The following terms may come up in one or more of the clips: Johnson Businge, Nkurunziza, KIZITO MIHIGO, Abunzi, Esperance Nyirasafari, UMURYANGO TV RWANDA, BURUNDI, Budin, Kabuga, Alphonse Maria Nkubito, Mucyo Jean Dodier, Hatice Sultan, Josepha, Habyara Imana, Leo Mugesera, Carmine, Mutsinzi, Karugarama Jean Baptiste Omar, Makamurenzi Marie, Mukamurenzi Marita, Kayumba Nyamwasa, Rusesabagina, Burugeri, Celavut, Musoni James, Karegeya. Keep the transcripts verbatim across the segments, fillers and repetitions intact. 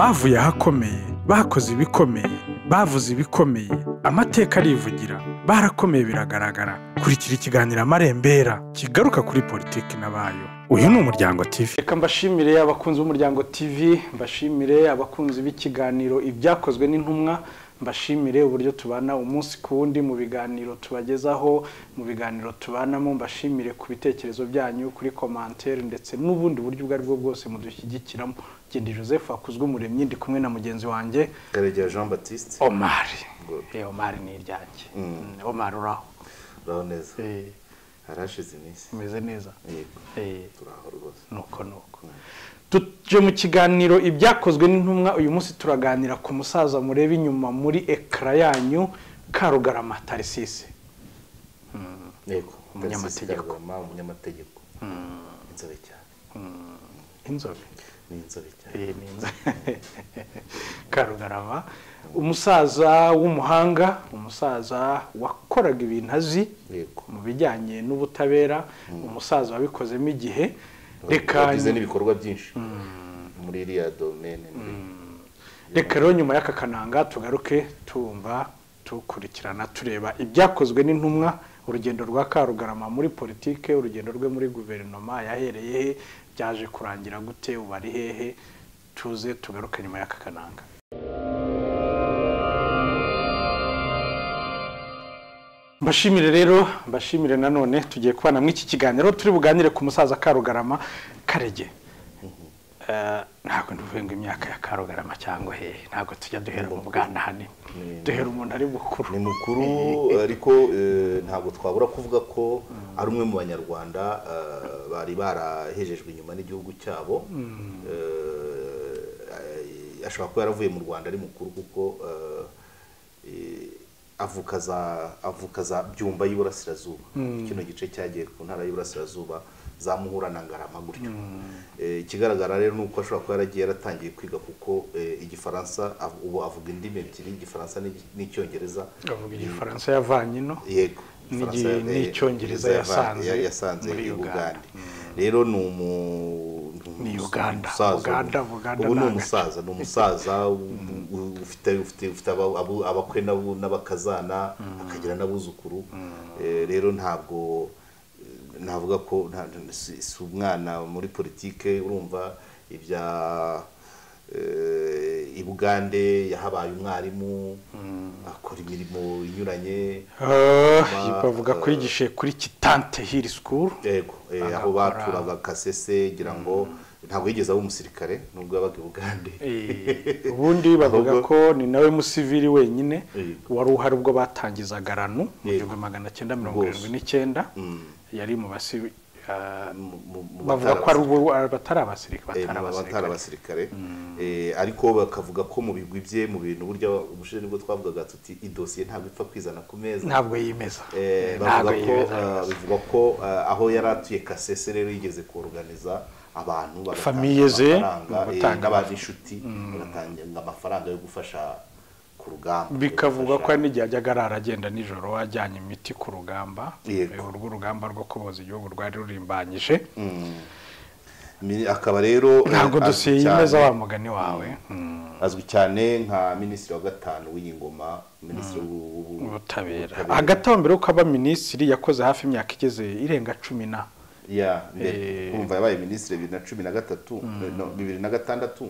bavuye ahakomeye, bakoze ibikomeye, bavuze ibikomeye, amateka arivugira, barakomeye biragaragara. Kurikira ikiganiro Amarembera kigaruka kuri politiki nabayo. Uyu ni Umuryango T V. Reka mbashimire abakunzi b'Umuryango T V, mbashimire abakunzi b'ikiganiro Ibyakozwe n'Intumwa, mbashimire uburyo tubana umunsi kundi mu biganiro tubagezaho, mu biganiro tubanamo, mbashimire ku bitekerezo byanyu kuri commentaire ndetse n'ubundi buryo bwa rwo bwose mudushyigikiramo. Gende Josepha akuzwe umuremyi ndi kumwe na mugenzi wanje Karugarama Jean Baptiste Omar. Eh Omar ni ryanje. Omar uraho. Uraho neza. Eh arashize iminsi. Meze neza. Eh turaho rwose. Nuko nuko. Tuje mu kiganiro Ibyakozwe n'Intumwa, uyu munsi turaganira ku musaza mureba inyuma muri ekra yanyu, Karugarama Tharcisse. Mm. Yego. Umunyamategeko, umunyamategeko. Mm. Inzobe cyane. Mm. Inzobe. Ninzobe cyane. Eh ninzobe. Karugarama umusaza w'umuhanga, umusaza wakoraga ibintu azi mu bijyanye n'ubutabera, umusaza wabikozemo igihe. Reka bize n'ibikorwa byinshi muri iriya domaine. Reka rero nyuma y'aka kananga tugaruke tumva tukurikirana tureba Ibyakozwe n'Intumwa, urugendo rwa Karugarama muri politike, urugendo rwe muri guverinoma yahereye yaje kurangira gute, ubari hehe, tuze tugaruke nyuma y'aka kananga. Mbashimire rero, mbashimire nanone tugiye kubana mu iki kiganiro turi buganire ku musaza Karugarama Karege. Eh ntabwo nduvuye ngo imyaka ya Karugarama cyangwa hehe, ntabwo tujya duhera mu Buganda hane. Duhera umuntu ari mukuru. Ni mukuru ariko ntabwo twabura kuvuga ko ari umwe mu Banyarwanda bari barahejejwe inyuma n'igihugu cyabo. Eh ashobora kuba yaravuye mu Rwanda ari mukuru kuko avukaza avukaza byumba y'Iburasirazuba, kino gice cyagiye ku ntara y'Iburasirazuba za Muhura na Ngarama gutyo. Eh kigaragara rero nuko ashobora kuba yaragiye yaratangiye kwiga kuko igifaransa ubu avuga indimi ebyiri, igifaransa n'icyongereza. Avuga igifaransa yavanye no? Yego. N'icyongereza yasanze yasanze muri Uganda. Rero ni umu ni Uganda, Uganda, Uganda. Ubu ni umusaza, ni umusaza ufite ufite ufite abakwe n'abakazana akagira n'abuzukuru. Rero ntabwo navuga ko si umwana muri politike, urumva ibya eh ibugande yahabaye umwarimu akora imirimo inyuranye, eh bavuga kuri gishe kuri Kitante Hill School. Yego, eh aho baturaga Kasese gira ngo ntabwo yigeze aba umusirikare nubwo yabaga Uganda. Ubundi bavuga ko ni nawe musivili wenyine wari uhari ubwo batangizaga Ranu mu magana cyenda mirongo irindwi n'icyenda, yari mu basi bavuga ko ari batari abasirikare batari abasirikare. Eh ariko bakavuga ko mu bigwi bye mu bintu burya ubushiri bwo twavugaga tuti idosiye ntabwo ipfa kwizana ku meza, ntabwo yimeza. Eh bavuga ko aho yaratuye Kasese rero yigeze kuorganiza abantu bafamize n'abashuti batangira amafaranga yo gufasha ku rugamba, bikavuga ko n'ijya agarara agenda nijoro wajyanye imiti ku rugamba, urwo rugamba rwo kuboza igihugu rwari rurimbanyije. Akaba rero ntabwo dusiyemeza wa mugani wawe azwi cyane nka minisitiri wa gatanu w'ingoma, minisitiri w'ubutabera. Hagati aho mbere uko aba minisitiri yakoze hafi imyaka igeze irenga cumi na ya mbere, umva yabaye minisitiri bibiri na cumi na gatatu no bibiri na gatandatu,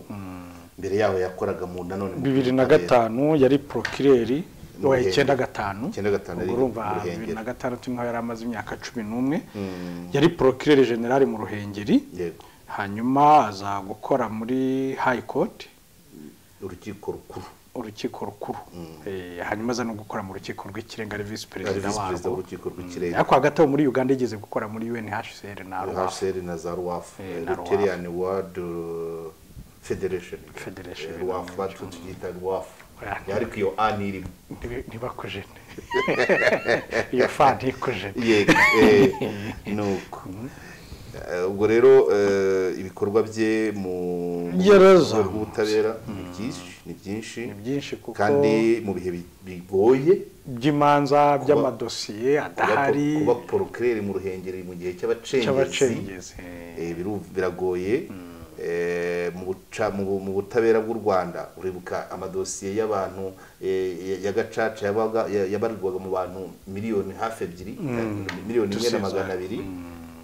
mbere yaho yakoraga mu nanone mu bibiri na gatanu yari procureur wa icyenda gatanu, urumva bibiri na gatandatu nka yaramaze imyaka cumi n'umwe yari procureur general mu Ruhengeri. Yego. Hanyuma aza gukora muri High Court, urukiko rukuru urukiko rukuru. Eh hanyuma za no gukora mu rukiko rw'ikirenga, vice president wabo urukiko rw'ikirenga. Ako hagataho muri Uganda igeze gukora muri U N H C R na U N H C R na Zarwaf, Nigerian World Federation Federation Rwaf batugita Rwaf. Yari kwiyo aniri nibakojene. Iyo fandi kojene. Yego. Eh nuko. Ubwo rero ibikorwa bye mu ubutabera ni byinshi ni byinshi ni byinshi kuko kandi mu bihe bigoye by'imanza by'amadosiye adahari, kuba procureur mu Ruhengeri mu gihe cy'abacengezi biragoye. mu butabera bw'u Rwanda uribuka amadosiye y'abantu y'agacaca yabarirwaga mu bantu miliyoni hafi ebyiri miliyoni imwe na magana abiri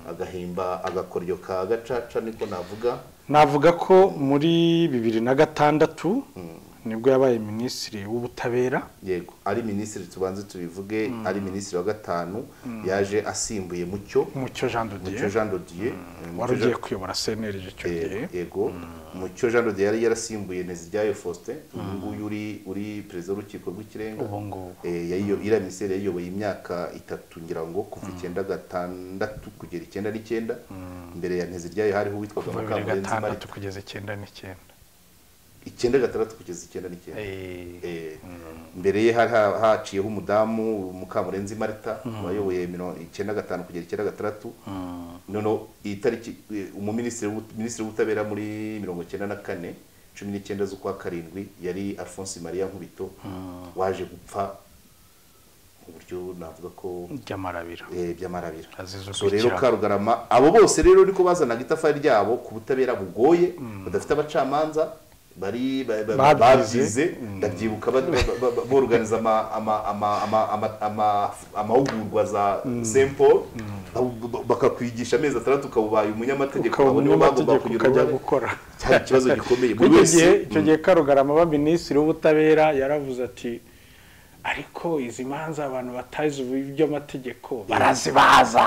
agahimba agakoryo ka gacaca niko navuga navuga ko muri bibiri na gatandatu nibwo yabaye ministre w'ubutabera yego ari ministre tubanze tubivuge ari ministre wa gatanu yaje asimbuye mucyo mucyo Jean Dodier Jean Dodier warugiye kuyobora senerije cyo gihe yego mucyo Jean Dodier yari yarasimbuye Nezijyayo Faustin nguyu uri uri president w'urukiko rw'ikirenga eh yayo ira ministre yayoboye imyaka itatu ngira ngo kuva icyenda gatandatu kugera icyenda n'icyenda mbere ya Nezijyayo hariho witwaga Makamurenzi Marie kugeza icyenda n'icyenda icyenda gatandatu kugeza icyenda n'icyenda eh mbere ye haciyeho umudamu Mukamurenzi Marita wayoboye icyenda gatanu kugera icyenda gatandatu none itariki umuministre ministre w'ubutabera muri mirongo icyenda na kane cumi n'icyenda z'ukwa karindwi yari Alphonse Maria Nkubito waje gupfa uburyo navuga ko byamarabira eh byamarabira so rero Karugarama abo bose rero niko bazanaga itafari ryabo ku butabera bugoye badafite abacamanza bari babize ndabyibuka borganiza ama ama ama ama amahugurwa za simple bakakwigisha amezi atandatu ukabubaye umunyamategeko abone bakujya gukora ikibazo gikomeye buri wese cyo gihe Karugarama ba ministre w'ubutabera yaravuze ati ariko izi manza abantu batazi ibyo mategeko barazibaza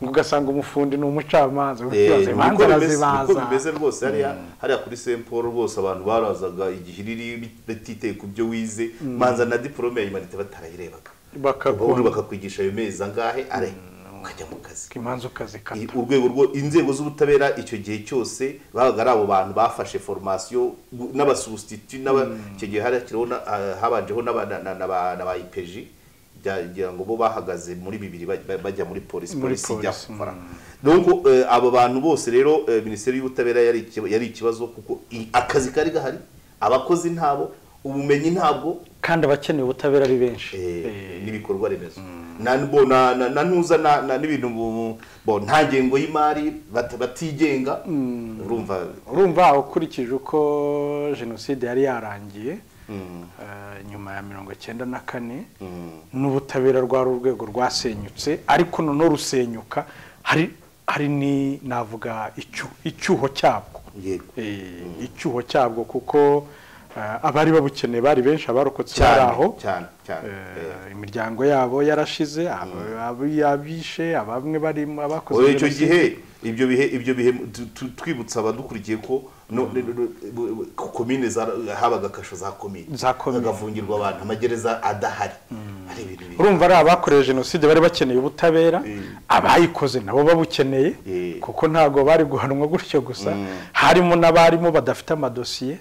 ugasanga umufundi n'umucamanza ukibaze imanza nazibaza bimeze rwose hariya hariya kuri semporo rwose abantu barazaga igihiriri bititeye ku byo wize manza na diplome y'imanite batarayirebaga bakagura bakakwigisha ayo mezi angahe are ukajya mu kazi kimanza ukaze kata urwego rwo inzego z'ubutabera icyo gihe cyose babaga rabo bantu bafashe formation n'abasubstitut n'icyo gihe hariya kirona habanjeho n'aba I P G yagira ngo bo bahagaze muri bibiri bajya muri police police ya faranga donc abo bantu bose rero ministeri y'ubutabera yari yari ikibazo kuko akazi kari gahari abakozi ntabo ubumenyi ntabwo kandi abakeneye ubutabera ari benshi nibikorwa remezo nanibona nanuza na nibintu bo ntagengo y'imari batigenga urumva urumva ukurikije uko genocide yari yarangiye nyuma ya mirongo icyenda na kane n'ubutabera rwa rwego rwasenyutse ariko none rusenyuka hari hari ni navuga icyo icyuho cyabwo yego eh icyuho cyabwo kuko abari babukeneye bari benshi abarokotse baraho cyane cyane imiryango yabo yarashize ababishe abamwe bari abakoze icyo gihe ibyo bihe ibyo bihe twibutsa abadukurikiye ko no komine za habaga kasho za komine agavungirwa abantu amagereza adahari ari ibintu biri urumva ari abakoreje genocide bari bakeneye ubutabera abayikoze nabo babukeneye kuko ntago bari guhanwa gutyo gusa harimo n'abarimo badafite amadosiye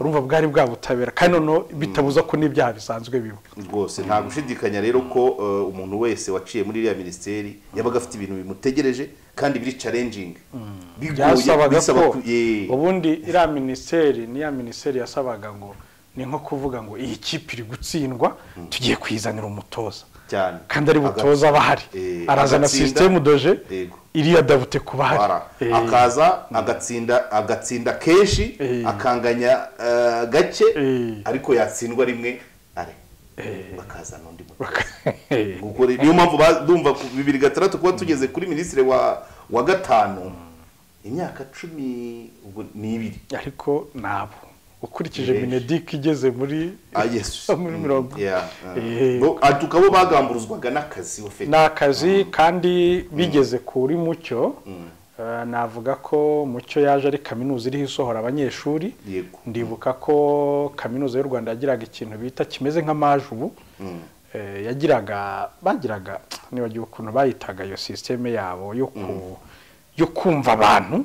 urumva bwari bwa butabera kandi no bitabuza ko n'ibyaha bisanzwe biba rwose nta gushidikanya rero ko umuntu wese waciye muri iriya ministeri yabaga afite ibintu bimutegereje kandi biri challenging bigoye bisaba ubundi iriya ministeri niya ministeri yasabaga ngo ni nko kuvuga ngo iyi kipe iri gutsindwa tugiye kwizanira umutoza cyane kandi ari butoza bahari arazana system doje iriya davute kubahari akaza agatsinda agatsinda keshi akanganya gake ariko yatsindwa rimwe are bakaza n'undi mugo niyo mpamvu badumva ku bibiri na gatandatu kuba tugeze kuri ministre wa wa gatanu imyaka cumi ubwo ni ibiri ariko nabo ukurikije Benedict igeze muri ah Yesu muri mirongo yeah bo atukabo bagamburuzwaga nakazi ofete nakazi kandi bigeze kuri mucyo navuga ko mucyo yaje ari kaminuza iri hisohora abanyeshuri ndibuka ko kaminuza y'u Rwanda yagiraga ikintu bita kimeze nk'amajubu yagiraga bagiraga nibagiye ukuntu bayitaga yo systeme yabo yo yo kumva abantu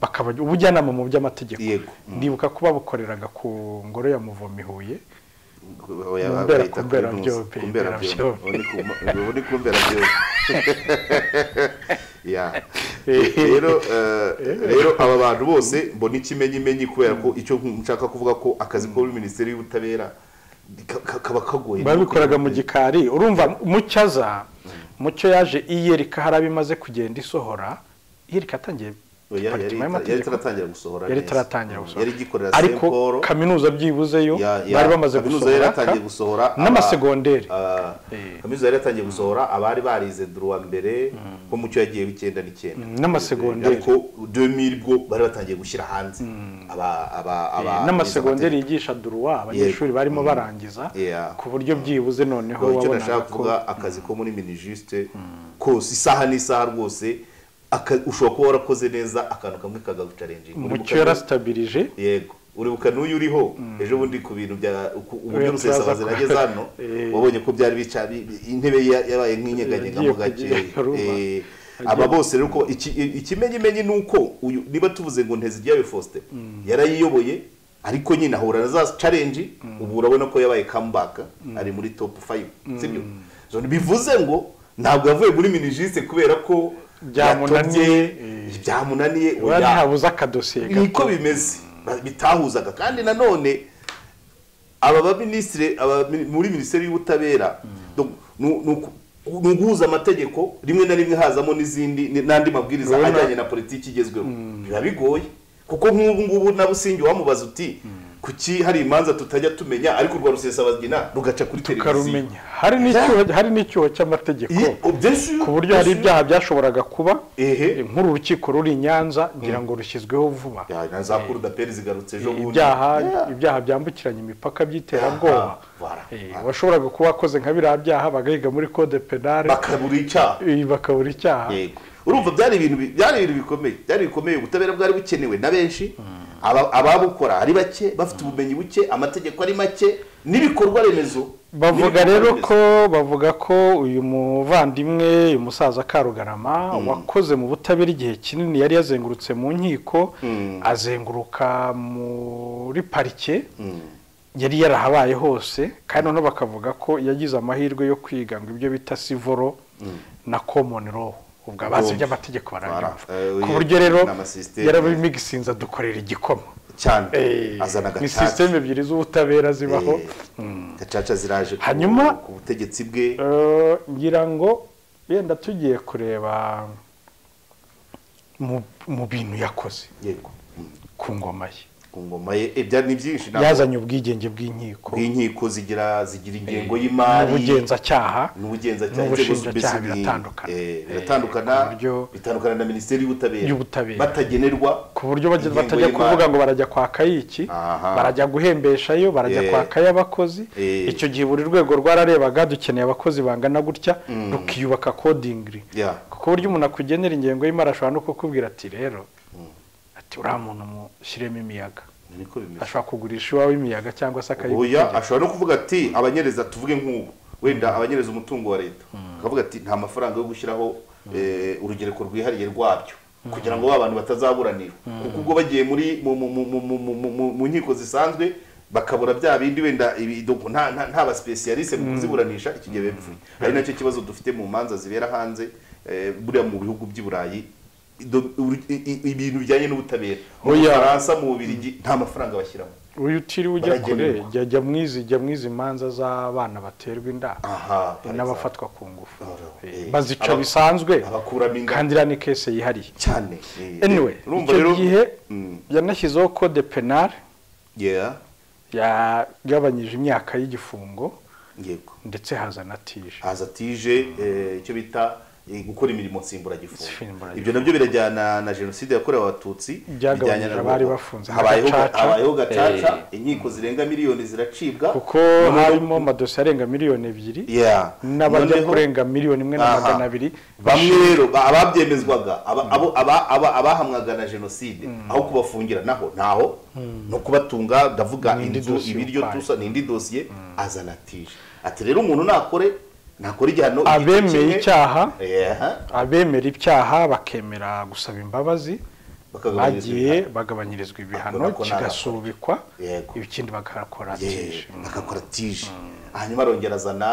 bakaba ubujyanama mu by'amategeko ndibuka ko babukoreraga ku ngoro ya Muvomi Huye kumbera byombi kumbera byombi kumbera ya rero rero aba bantu bose mbona ikimenyi menyi kubera ko icyo nshaka kuvuga ko akazi ko ministeri y'ubutabera kaba kagoye babikoraga mu gikari urumva mucyaza mucyo yaje iyerika harabimaze kugenda isohora iyerika atangiye yari taratangira gusohora yari taratangira gusohora yari gikorera ariko kaminuza byibuzeyo bari bamaze gusohora n'amasegonderi kaminuza yari yatangiye gusohora abari barize droit mbere ko mucyo yagiye bikenda n'ikenda n'amasegonderi ko deux mille bwo bari batangiye gushyira hanze aba aba n'amasegonderi yigisha droit abanyeshuri barimo barangiza ku buryo byibuze noneho wabona akazi ko muri minijiste kose isaha n'isaha rwose ushobora kuba warakoze neza akantu kamwe kagagucarenjinga umucyo yarastabilije yego uribuka n'uyu uriho ejo bundi ku bintu bya uburyo rusesabaze nageze hano wabonye ko byari bicari intebe yabaye nk'inyeganyega mu gace eh aba bose rero ko ikimenye menye nuko niba tuvuze ngo nteze igiye Faustin yarayiyoboye ariko nyina ahora za challenge ubu urabona ko yabaye comeback ari muri top five sibyo zone bivuze ngo ntabwo yavuye muri minijiste kubera ko byamunaniye byamunaniye wari habuza akadosiye niko bimeze bitahuzaga kandi nanone aba baministre aba muri ministeri y'ubutabera nuguhuza amategeko rimwe na rimwe hazamo n'izindi nandi mabwiriza ajyanye na politiki igezweho biba bigoye kuko nk'ubu ngubu nabusingi wamubaza uti kuki hari imanza tutajya tumenya ariko rwa rusesabagina rugaca kuri televiziyo hari n'icyo hari n'icyo cy'amategeko ku buryo hari ibyaha byashoboraga kuba nk'uru rukiko ruri Nyanza ngira ngo rushyizweho vuba ibyaha ibyaha byambukiranye imipaka by'iterabwoba washoboraga kuba akoze nka biriya byaha bagahiga muri code penal bakabura icyaha urumva byari ibintu byari ibintu bikomeye byari bikomeye ubutabera bwari bukenewe na benshi ababukora ari bake bafite ubumenyi buke amategeko ari make nibikorwa remezo bavuga rero ko bavuga ko uyu muvandimwe uyu musaza Karugarama wakoze mu butabera igihe kinini yari yazengurutse mu nkiko azenguruka muri parike yari yarahabaye hose kandi none bakavuga ko yagize amahirwe yo kwiga ngo ibyo bita sivoro na common law ubwo abazi by'amategeko barabyumva ku buryo rero yarabimigisinza dukorera igikoma cyane azana gatatu ni systeme ebyiri z'ubutabera zibaho gacaca ziraje hanyuma ku butegetsi bwe ngira ngo yenda tugiye kureba mu bintu yakoze yego ku ngoma ye ku ngoma ye ibya ni byinshi yazanye ubwigenge bw'inkiko inkiko zigira zigira ingengo y'imari ubugenza cyaha n'ubugenza cyaha biratandukana biratandukana bitandukana na ministeri y'ubutabera batagenerwa ku buryo batajya kuvuga ngo barajya kwaka iki barajya guhembesha yo barajya kwaka y'abakozi icyo gihe buri rwego rwararebaga dukeneye abakozi bangana gutya rukiyubaka codingly ku buryo umuntu akugenera ingengo y'imari ashobora no kukubwira ati rero ura muntu mushyiremo imiyaga niko bimeze ashobora kugurisha iwawe imiyaga cyangwa se akayibura ashobora no kuvuga ati abanyereza tuvuge nk'ubu wenda abanyereza umutungo wa leta akavuga ati nta mafaranga yo gushyiraho urugereko rwihariye rwabyo kugira ngo abantu batazaburanira kuko ubwo bagiye muri mu nkiko zisanzwe bakabura bya bindi wenda ibidogo nta nta ba specialiste mu kuziburanisha ikigiye bepfuye ari nacyo kibazo dufite mu manza zibera hanze buriya mu bihugu by'i Burayi ibintu bijyanye n'ubutabera mu Faransa mu Bubiligi nta mafaranga bashyiramo uyu utiriwe ujya kure jya mwizi jya mwizi imanza z'abana baterwa inda n'abafatwa ku ngufu bazica bisanzwe kandi rani kese yihariye cyane anyway icyo gihe yanashyizeho code penal yagabanyije imyaka y'igifungo ndetse hazana tije hazatije icyo bita gukora imirimo nsimburagifungo ibyo nabyo birajyana na jenoside yakorewe abatutsi bijyanye n'abari bafunze habayeho gacaca inkiko zirenga miliyoni ziracibwa kuko harimo amadosiye arenga miliyoni ebyiri n'abajya kurenga miliyoni imwe na magana abiri bamwe rero ababyemezwaga abahamwaga na jenoside aho kubafungira naho naho no kubatunga ndavuga inzu ibiryo tusa n'indi dosiye azanatije ati rero umuntu nakore abemera icyaha abemera ibyaha bakemera gusaba imbabazi bagiye bagabanyirizwa ibihano kigasubikwa ikindi bagakora tije bakakora tije hanyuma arongerazana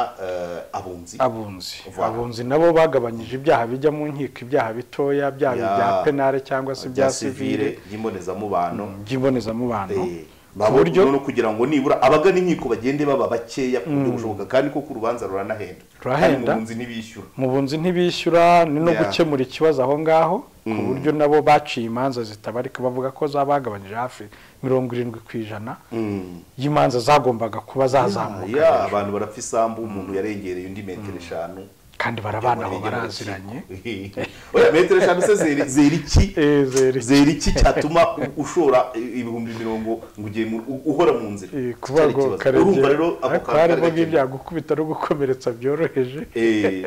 abunzi abunzi abunzi nabo bagabanyije ibyaha bijya mu nkiko ibyaha bitoya bya bya penale cyangwa se bya civile by'imbonezamubantu by'imbonezamubantu baburyo no kugira ngo nibura abagana inkiko bagende baba bakeya kuburyo bushoboka kandi ko ku rubanza ruranahenda kandi mu bunzi ntibishyura mu bunzi ntibishyura ni no gukemura ikibazo aho ngaho ku buryo nabo baciye imanza zitabarika bavuga ko zabagabanyije hafi mirongo irindwi ku ijana y'imanza zagombaga kuba zazamuka. Ya abantu barafisambu umuntu yarengereye undi metero eshanu kandi barabana aho baraziranye. Oya metero eshanu se zeriki zeriki cyatuma ushora ibihumbi mirongo ngugiye uhora mu nzira. Kubago urumva rero ako kare bw'ibyago kubita no gukomeretsa byoroheje. Eh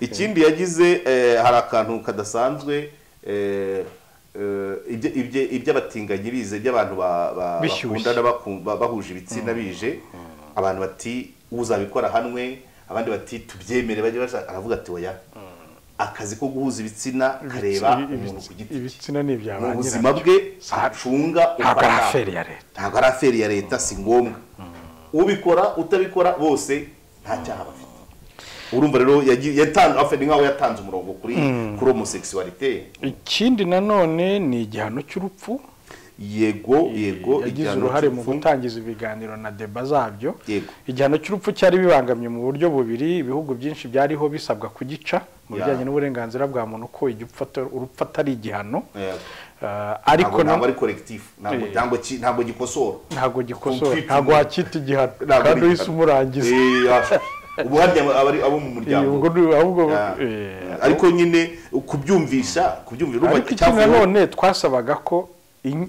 ikindi yagize hari akantu kadasanzwe eh ibye ibye ibyabatinganyi bize byabantu bakundana bahuje ibitsina bije abantu bati uzabikora hanwe abandi bati tubyemere baje baravuga ati oya akazi ko guhuza ibitsina kareba umuntu ku giti ibitsina nibyabanye ubuzima bwe acunga ubaraferi ya leta ntago araferi ya leta si ngombwa ubikora utabikora bose nta cyaha bafite. Urumva rero yatanze afedi nkaho yatanze umurongo kuri kuri homosexualité. Ikindi nanone ni igihano cy'urupfu. Yego yego igihano uruhare mu gutangiza ibiganiro na deba zabyo. Igihano cy'urupfu cyari bibangamye mu buryo bubiri ibihugu byinshi byariho bisabwa kugica mu bijyanye n'uburenganzira bwa muntu ko urupfu atari igihano. Ariko ntabwo ari collectif ntabwo cyangwa ntabwo gikosora ntabwo gikosora ntabwo hakita igihano kandi uhise umurangiza. Ubu hari abari abo mu muryango ariko nyine kubyumvisha kubyumvira ubake cyangwa none twasabaga ko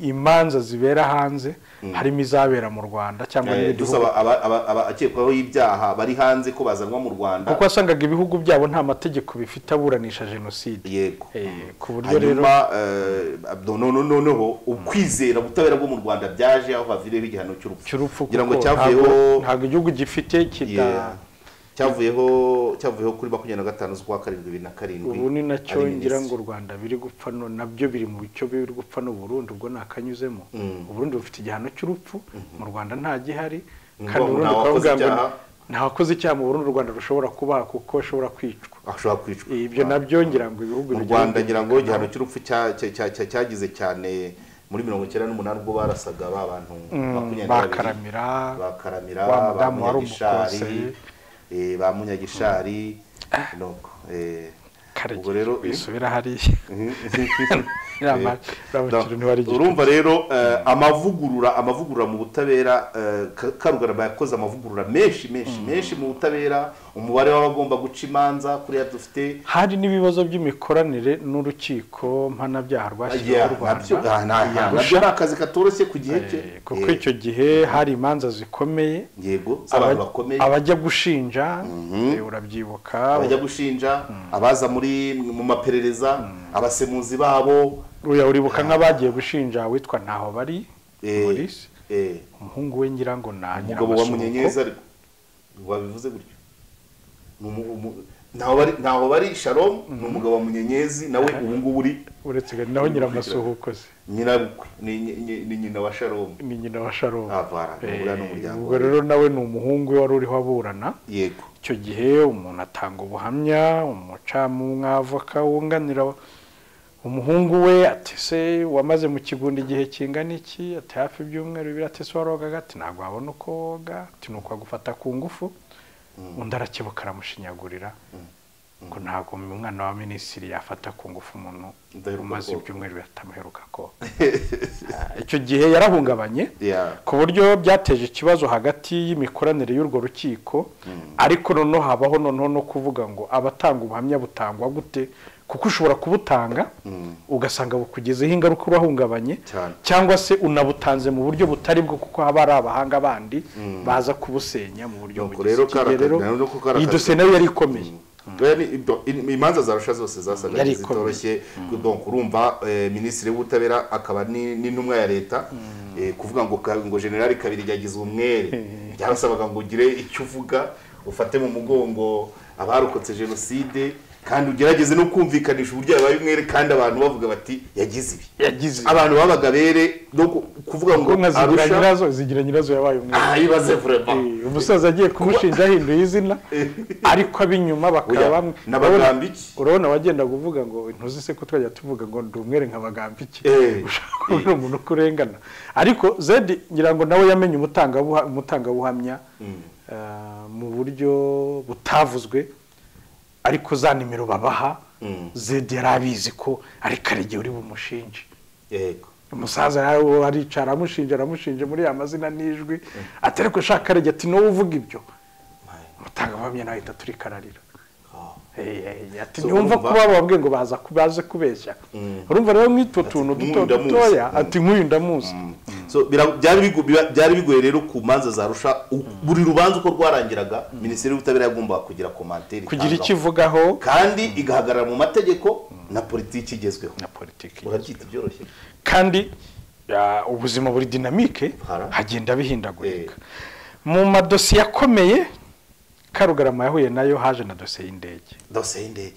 imanza zibera hanze harimo izabera mu Rwanda cyangwa n'ibindi dusaba abakekwaho y'ibyaha bari hanze ko bazanwa mu Rwanda kuko asangaga ibihugu byabo nta mategeko bifite aburanisha jenoside. Yego ku buryo rero no no no no ukwizera ubutabera bwo mu Rwanda byaje aho bavirera igihano cy'urupfu kugira ngo cyavuyeho ntago igihugu gifite kita cyavuyeho cyavuyeho kuri makumyabiri na gatanu z'ukwa karindwi bibiri na karindwi. Ubu ni nacyo ngira ngo Rwanda biri gupfa no nabyo biri mu bico biri gupfa no Burundi ubwo nakanyuzemo. Uburundi bufite igihano cy'urupfu mu Rwanda nta gihari kandi Burundi kwagamba nta wakoze cyaha mu Burundi Rwanda rushobora kuba kuko ashobora kwicwa ashobora kwicwa. Ibyo nabyo ngira ngo ibihugu byo Rwanda ngira ngo igihano cy'urupfu cyagize cyane muri mirongo icyenda n'umunani ubwo barasaga abantu bakaramira bakaramira bakaramira eh bamunya gishari noko eh ubwo rero bisubira hari urumva rero amavugurura amavugurura mu butabera Karugarama yakoze amavugurura menshi menshi menshi mu butabera umubare w'abagomba guca imanza kuri ya dufite hari n'ibibazo by'imikoranire n'urukiko mpanabyaha rwashyiriweho u Rwanda nabyo ari akazi katoroshye ku gihe cye kuko icyo gihe hari imanza zikomeye. Yego abantu bakomeye abajya gushinja urabyibuka abajya gushinja abaza muri mu maperereza abasemuzi babo uya uribuka nk'abagiye gushinja witwa ntaho bari polisi umuhungu we ngira ngo nanyira ngo bamunyenyeza ariko babivuze gutyo ntaho bari ntaho bari Shalom n'umugabo wa munyenyezi nawe ubu ngubu uri uretse gani naho nyira amasuhuko se nyirabukwe ni nyina wa Shalom ni nyina wa Shalom avara n'ubura n'umuryango ubwo rero nawe ni umuhungu wari uriho aburana. Yego icyo gihe umuntu atanga ubuhamya umucamu mw'avoka wunganira umuhungu we ati se wamaze mu kigundi igihe kingana iki ati hafi by'umweru bibiri ati se warogaga ati ntabwo abona uko woga ati nuko agufata ku ngufu undi arakebuka aramushinyagurira ngo ntabwo umwana wa minisitiri yafata ku ngufu umuntu umaze ibyumweru batamuheruka ko icyo gihe yarahungabanye ku buryo byateje ikibazo hagati y'imikoranire y'urwo rukiko. Ariko noneho habaho noneho no kuvuga ngo abatanga ubuhamya butangwa gute kuko ushobora kubutanga ugasanga bukugezeho ingaruka urahungabanye cyangwa se unabutanze mu buryo butari bwo kuko haba ari abahanga bandi baza kubusenya mu buryo bugezweho. Rero iyo senayo yari ikomeye imanza zarusha zose zasaga zitoroshye donc urumva ministre w'ubutabera akaba n'intumwa ya leta kuvuga ngo ngo general Kabiri yagize umwere byarasabaga ngo ugire icyo uvuga ufate mu mugongo abarokotse jenoside kandi ugerageze no kumvikanisha uburyo yabaye umwere kandi abantu bavuga bati yagize ibi yagize abantu babaga bere no kuvuga ngo aziranyirazo zigira nyirazo yabaye umwere ayibaze vraiment umusaza agiye kumushinja hinduye izina ariko abinyuma bakaba bamwe n'abagambiki urabona wagenda kuvuga ngo intuzi se ko twajya tuvuga ngo ndi umwere nk'abagambiki ushaka kubona umuntu kurengana ariko zedi ngira ngo nawe yamenye umutanga umutanga buhamya mu buryo butavuzwe ariko za nimero babaha zerabizi ko ari karege uri bumushinje. Yego umusaza nawe aricara amushinje aramushinje muri amazina nijwi atereko shaka karege ati no uvuga ibyo mutanga bamye nawe turi kararira. Eh ati nyumva kuba babwe ngo baza kubaze kubeshya urumva rero mwitwo tuntu dutoya ati nkuyinda muzi. So byari byari bigoye rero ku manza za Arusha buri rubanza uko rwarangiraga Minisiteri y'Ubutabera yagomba kugira commentaire kugira ikivugaho kandi igahagarara mu mategeko na politiki igezweho na politiki uracyita byoroshye kandi ubuzima buri dynamique hagenda bihindagurika mu madosiye akomeye. Karugarama yahuye nayo haje na dosiye y'indege. Dosiye y'indege.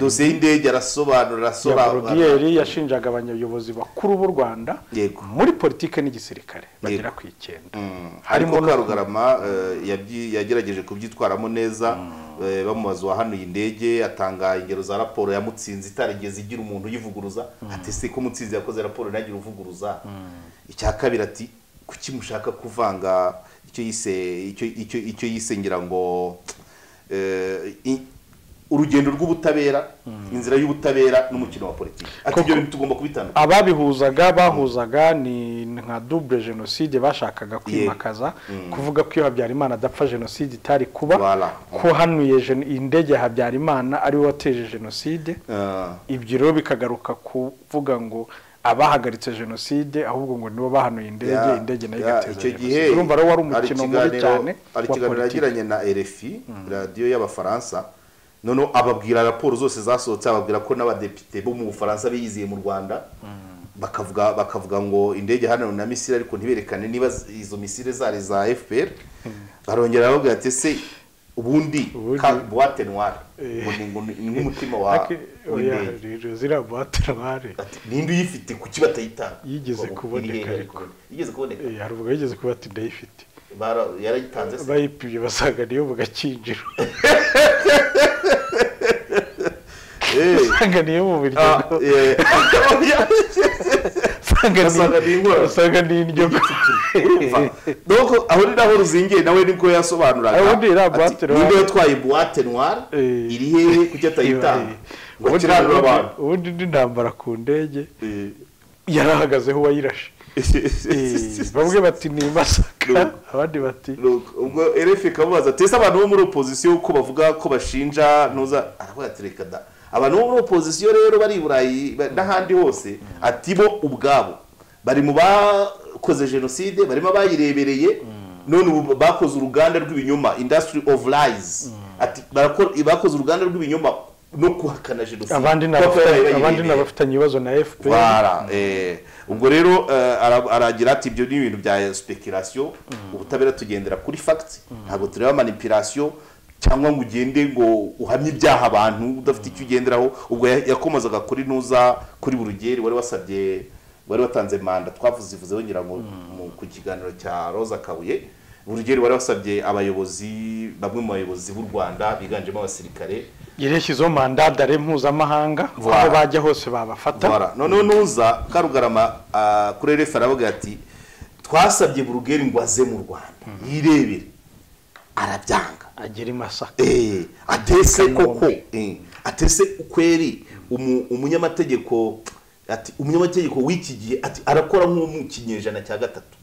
Dosiye y'indege arasobanura arasobanura. Yari yashinjaga abanyobozi bakuru b'u Rwanda muri politike n'igisirikare bagera ku icyenda. Harimo Karugarama yagerageje kubyitwaramo neza bamubaza wahanuye indege atanga ingero za raporo ya Mutsinzi itarigeze igira umuntu yivuguruza ati se ko Mutsinzi yakoze raporo nagira uvuguruza. Icya kabiri ati kuki mushaka kuvanga icyo yise icyo icyo icyo yisengera ngo eh urugendo rw'ubutabera inzira y'ubutabera n'umukino wa politiki atibyo bintu tugomba kubitandukanya ababihuzaga bahuzaga ni nka double genocide bashakaga kwimakaza kuvuga ko Habyara Imana adapfa genocide itari kuba ko hanuye indege Habyara Imana ari wateje genocide ibyiro bikagaruka kuvuga ngo abahagaritse genocide ahubwo ngo nibo bahanuye indege indege nayo igateza urumva rero wari umukino muri cyane arikiganiranye na R F I radio y'abafaransa none ababwira raporo zose zasohotse ababwira ko n'abadepite bo mu Bufaransa biyiziye mu Rwanda bakavuga bakavuga ngo indege hano na misile ariko ntiberekane niba izo misile zari za F P R barongera aho gati se ubundi ka boîte noire ni umutima wa rero zira boîte noire nindi yifite ku kibatayitana yigeze kuboneka ariko yigeze kuboneka yaruvuga yigeze kuba ati ndayifite bara yarayitanze se bayipiye basaga niyo vuga kinjiro eh sanga niyo mu biryo eh sanga niyo sanga niyo doko ahori naho ruzingiye nawe niko yasobanuraga ninde yatwaye boîte noire iri hehe kujya tayitanga ngo kirarura abantu ubundi ndambara ku ndege yarahagazeho wayirashe bamwe bati ni masaka abandi bati ubwo R F kabubaza tese abantu bo muri opposition uko bavuga ko bashinja noza aravuga aterekada abantu bo muri opposition rero bari Burayi n'ahandi hose atibo ubwabo bari mu ba koze genocide barimo bayirebereye none ubu bakoze uruganda rw'ibinyoma industry of lies ati bakoze uruganda rw'ibinyoma no kuhakana genocide abandi n'abandi n'abafitanye ibibazo na F P R bara eh ubwo rero aragira ati ibyo ni ibintu bya speculation ubutabera tugendera kuri facts ntabwo tureba manipulation cyangwa ngo ugende ngo uhamye ibyaha abantu udafite icyo ugenderaho ubwo yakomazaga kuri nuza kuri Burugeri wari wasabye wari watanze manda twavuze ivuze wongera mu kukiganiro cya Roza Kabuye Burugeri wari wasabye abayobozi bamwe mu bayobozi b'u Rwanda biganjemo abasirikare yereshyizo manda dare mpuzamahanga aho bajya hose babafata none nuza Karugarama kuri R F aravuga ati twasabye Burugeri ngo aze mu Rwanda yirebere arabyanga agera i Masaka eh atese koko eh atese ukweri umunyamategeko ati umunyamategeko w'iki gihe ati arakora nko mu kinyejana cya gatatu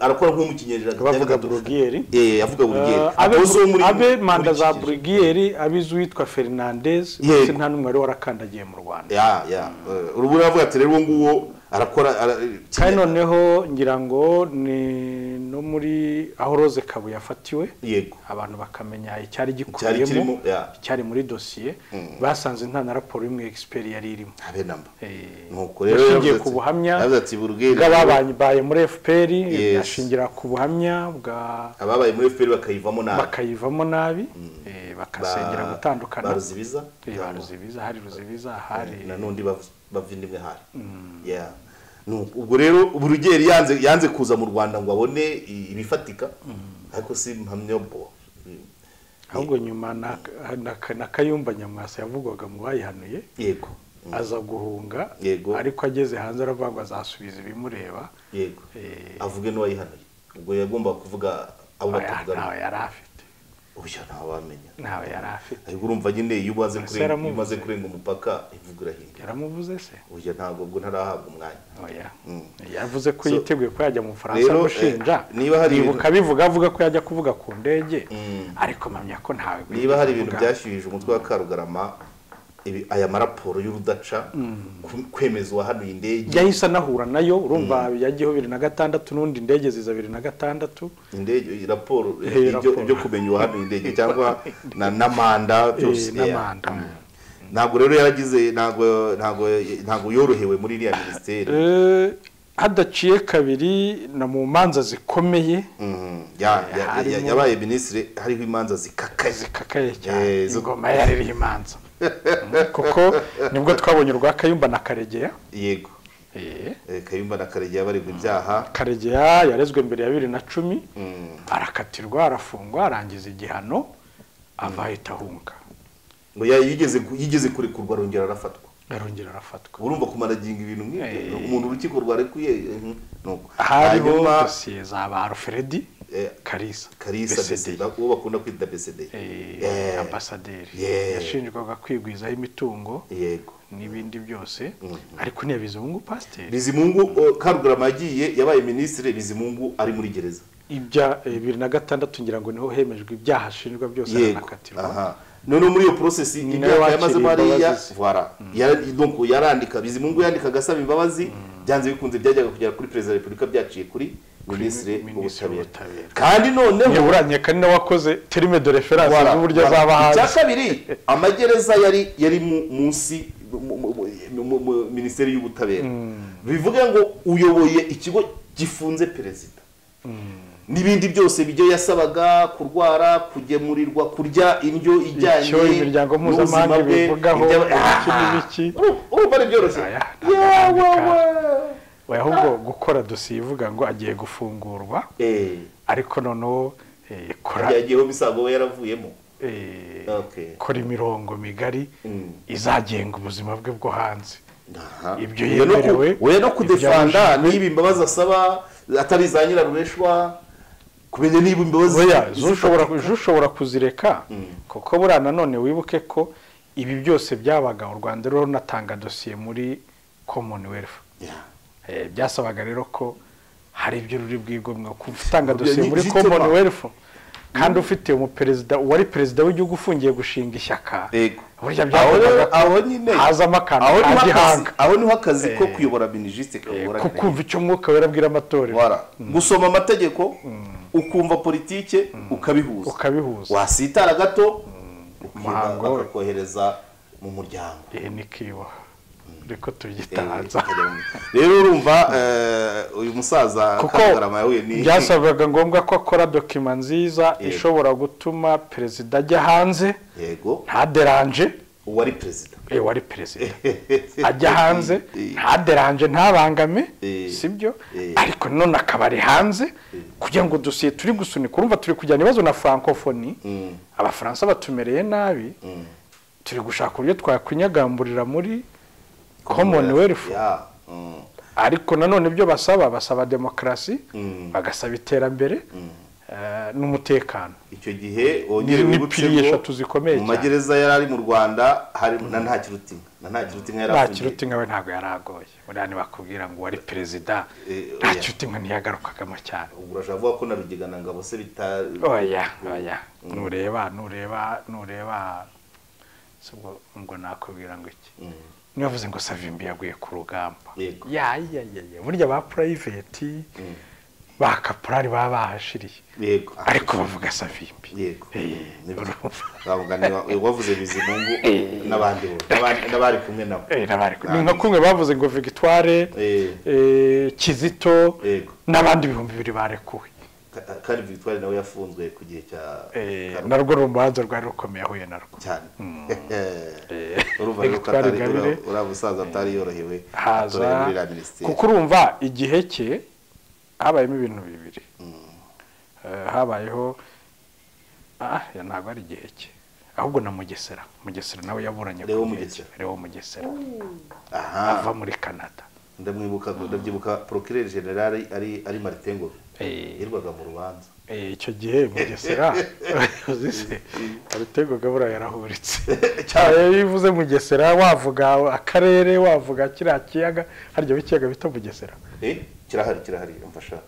arakora nko mu kinyejana bavuga Burugeri eh avuga Burugeri abe manda za Burugeri abizu witwa Fernandez se nta numwe ari warakandagiye mu Rwanda ya ya urubura avuga ati rero nguwo arakora cyane noneho ngira ngo ni no muri aho Roze Kabuye yafatiwe yego abantu bakamenya icyari gikuyemo cyari muri dossier basanze nta na raporo imwe expert yari irimo abe namba nuko rero ngiye kubuhamya ati Burugeri gababanyi baye muri F P R yashingira kubuhamya bwa ababaye muri F P R bakayivamo nabi bakayivamo nabi eh bakasengera gutandukana baruzibiza baruzibiza hari ruzibiza hari nanundi bavuze bavindimwe hari yeah ubwo rero Burugeri yanze yanze kuza mu Rwanda ngo abone ibifatika ariko si mpamye bo ahubwo nyuma na na Kayumba Nyamwasa yavugwaga mu bayihanuye yego aza guhunga ariko ageze hanze aravagwa azasubiza ibimureba yego avuge no wayihanuye ubwo yagomba kuvuga abo batuvuga nawe yarafite Oya ntawamenya. Nawe yarafite. Ariko urumva nyine iyo ubaze kurenga umaze kurenga umupaka ivugura himbe. Yaramuvuze se. Oya ntago ngo ntarahabwa umwanya. Oya. Yavuze ko yiteguye ko yajya mu Faransa gushinja. Niba hari ibuka bivuga avuga ko yajya kuvuga ku ndege. Ariko mpamya ko ntawe. Niba hari ibintu byashyirije umutwe wa Karugarama aya maraporo y'urudaca kwemezwa hano indege yahise nahura nayo urumva yagiho bibiri na gatandatu nundi indege ziza bibiri na gatandatu indege raporo ibyo kumenywa hano indege cyangwa na namanda byose namanda nago rero yaragize nago nago nago yorohewe muri iriya ministere eh hadaciye kabiri na mu manza zikomeye yabaye ministre hariho imanza zikakaye kakaye cyane zigoma yari imanza koko nibwo twabonye urwa Kayumba na Karegeya yego eh Kayumba na Karegeya bari mu byaha Karegeya yarezwe mbere ya bibiri na cumi arakatirwa arafungwa arangiza igihano avahita hunga ngo yigeze yigeze kuri kurwa rongera arafatwa arongera arafatwa urumva kumaraginga ibintu nk'ibyo umuntu urukiko rwarekuye nuko hariho dosiye za Baro Fredi Karisa Karisa beseda ko bakunda kwita beseda eh ambasaderi yashinjwaga kwigwizaho imitungo yego nibindi byose ariko niya Bizimungu pasteur Bizimungu Karugarama agiye yabaye ministre Bizimungu ari muri gereza ibya bibiri na gatandatu ngira ngo niho hemejwe ibyahashinjwa byose arakatirwa aha none muri iyo process y'imyaka yamaze bariya voilà donc yarandika Bizimungu yandika gasaba imbabazi byanze bikunze byajyaga kugera kuri president republika byaciye kuri ministre ubutabera kandi noneho uranye kandi wakoze terme de reference z'uburyo zabahanze cyakabiri amagereza yari yari munsi ministeri y'ubutabera bivuga ngo uyoboye ikigo gifunze president nibindi byose bijyo yasabaga kurwara kugemurirwa kurya indyo ijyanye imiryango mpuzamahanga bivugaho n'ibiki urumva ari byoroshye oya ahubwo gukora dosiye ivuga ngo agiye gufungurwa ariko noneho kora yagiyeho bisago yaravuyemo kora imirongo migari izagenga ubuzima bwe bwo hanze ibyo yemerewe we no kudefanda n'ibimbabazi asaba atari zanyira rubeshwa kubenye niba imbabazi zushobora zushobora kuzireka kuko burana none wibuke ko ibi byose byabaga u Rwanda rero natanga dosiye muri Commonwealth byasabaga rero ko hari ibyo ruri bwigomwa ko utanga dosiye muri Commonwealth kandi ufite umu president wari president w'igihugu ufungiye gushinga ishyaka burya byabaga aho nyine haza amakano agihanga aho niho akazi ko kuyobora ministre kagorana ko kumva icyo mwuka werabwira amatorero gusoma amategeko ukumva politike ukabihuza ukabihuza wasitara gato umuhango ukohereza mu muryango eh nikiwa reko tuyitanza rero urumva uyu musaza Karugarama yahuye ni byasabaga ngombwa ko akora document nziza ishobora gutuma president ajya hanze yego nta deranje wari president eh wari president ajya hanze nta deranje ntabangame sibyo ariko none akabari hanze kugira ngo dosiye turi gusunika urumva turi kujyana ibibazo na francophonie abafaransa batumereye nabi turi gushaka uburyo twakwinyagambura muri Commonwealth ariko nanone ibyo basaba basaba demokarasi bagasaba iterambere n'umutekano icyo gihe onyere wibutse mu magereza yarari mu Rwanda hari na nta kirutinga na nta kirutinga yarafungiye nta kirutinga we ntago yaragoye urani bakubwira ngo wari president nta kirutinga ntiyagarukaga mu cyane urajavuga ko narugigana ngabo se bita oya oya nureba nureba nureba subwo ngo nakubwira ngo iki nibavuze ngo Savimbi yaguye ku rugamba ya ya ya burya ba private ba kaprari babahashiriye yego ariko bavuga Savimbi yego bavuga ni wavuze Bizimungu nabandi nabari kumwe nabo eh nabari kumwe ni nka kumwe bavuze ngo Victoire eh Kizito nabandi bihumbi bibiri barekuwe kandi Victoire nawe yafunzwe ku gihe cya narwo rumbanza rwari rukomeye ahuye narwo cyane urumva yuko urabusaza atari yorohewe kuko urumva igihe cye habayemo ibintu bibiri habayeho ah ntabwo ari igihe cye ahubwo na Mugesera Mugesera nawe yaburanye Leo Mugesera Leo Mugesera aha ava muri Canada ndamwibuka ndabyibuka procureur general ari ari Martengo eh yagirwaga mu rubanza icyo gihe Mugesera uzise aritego gabura yarahuritse cyaye bivuze Mugesera wavuga akarere wavuga kirakiyaga haryo bikiyaga bita Mugesera eh kirahari kirahari umfasha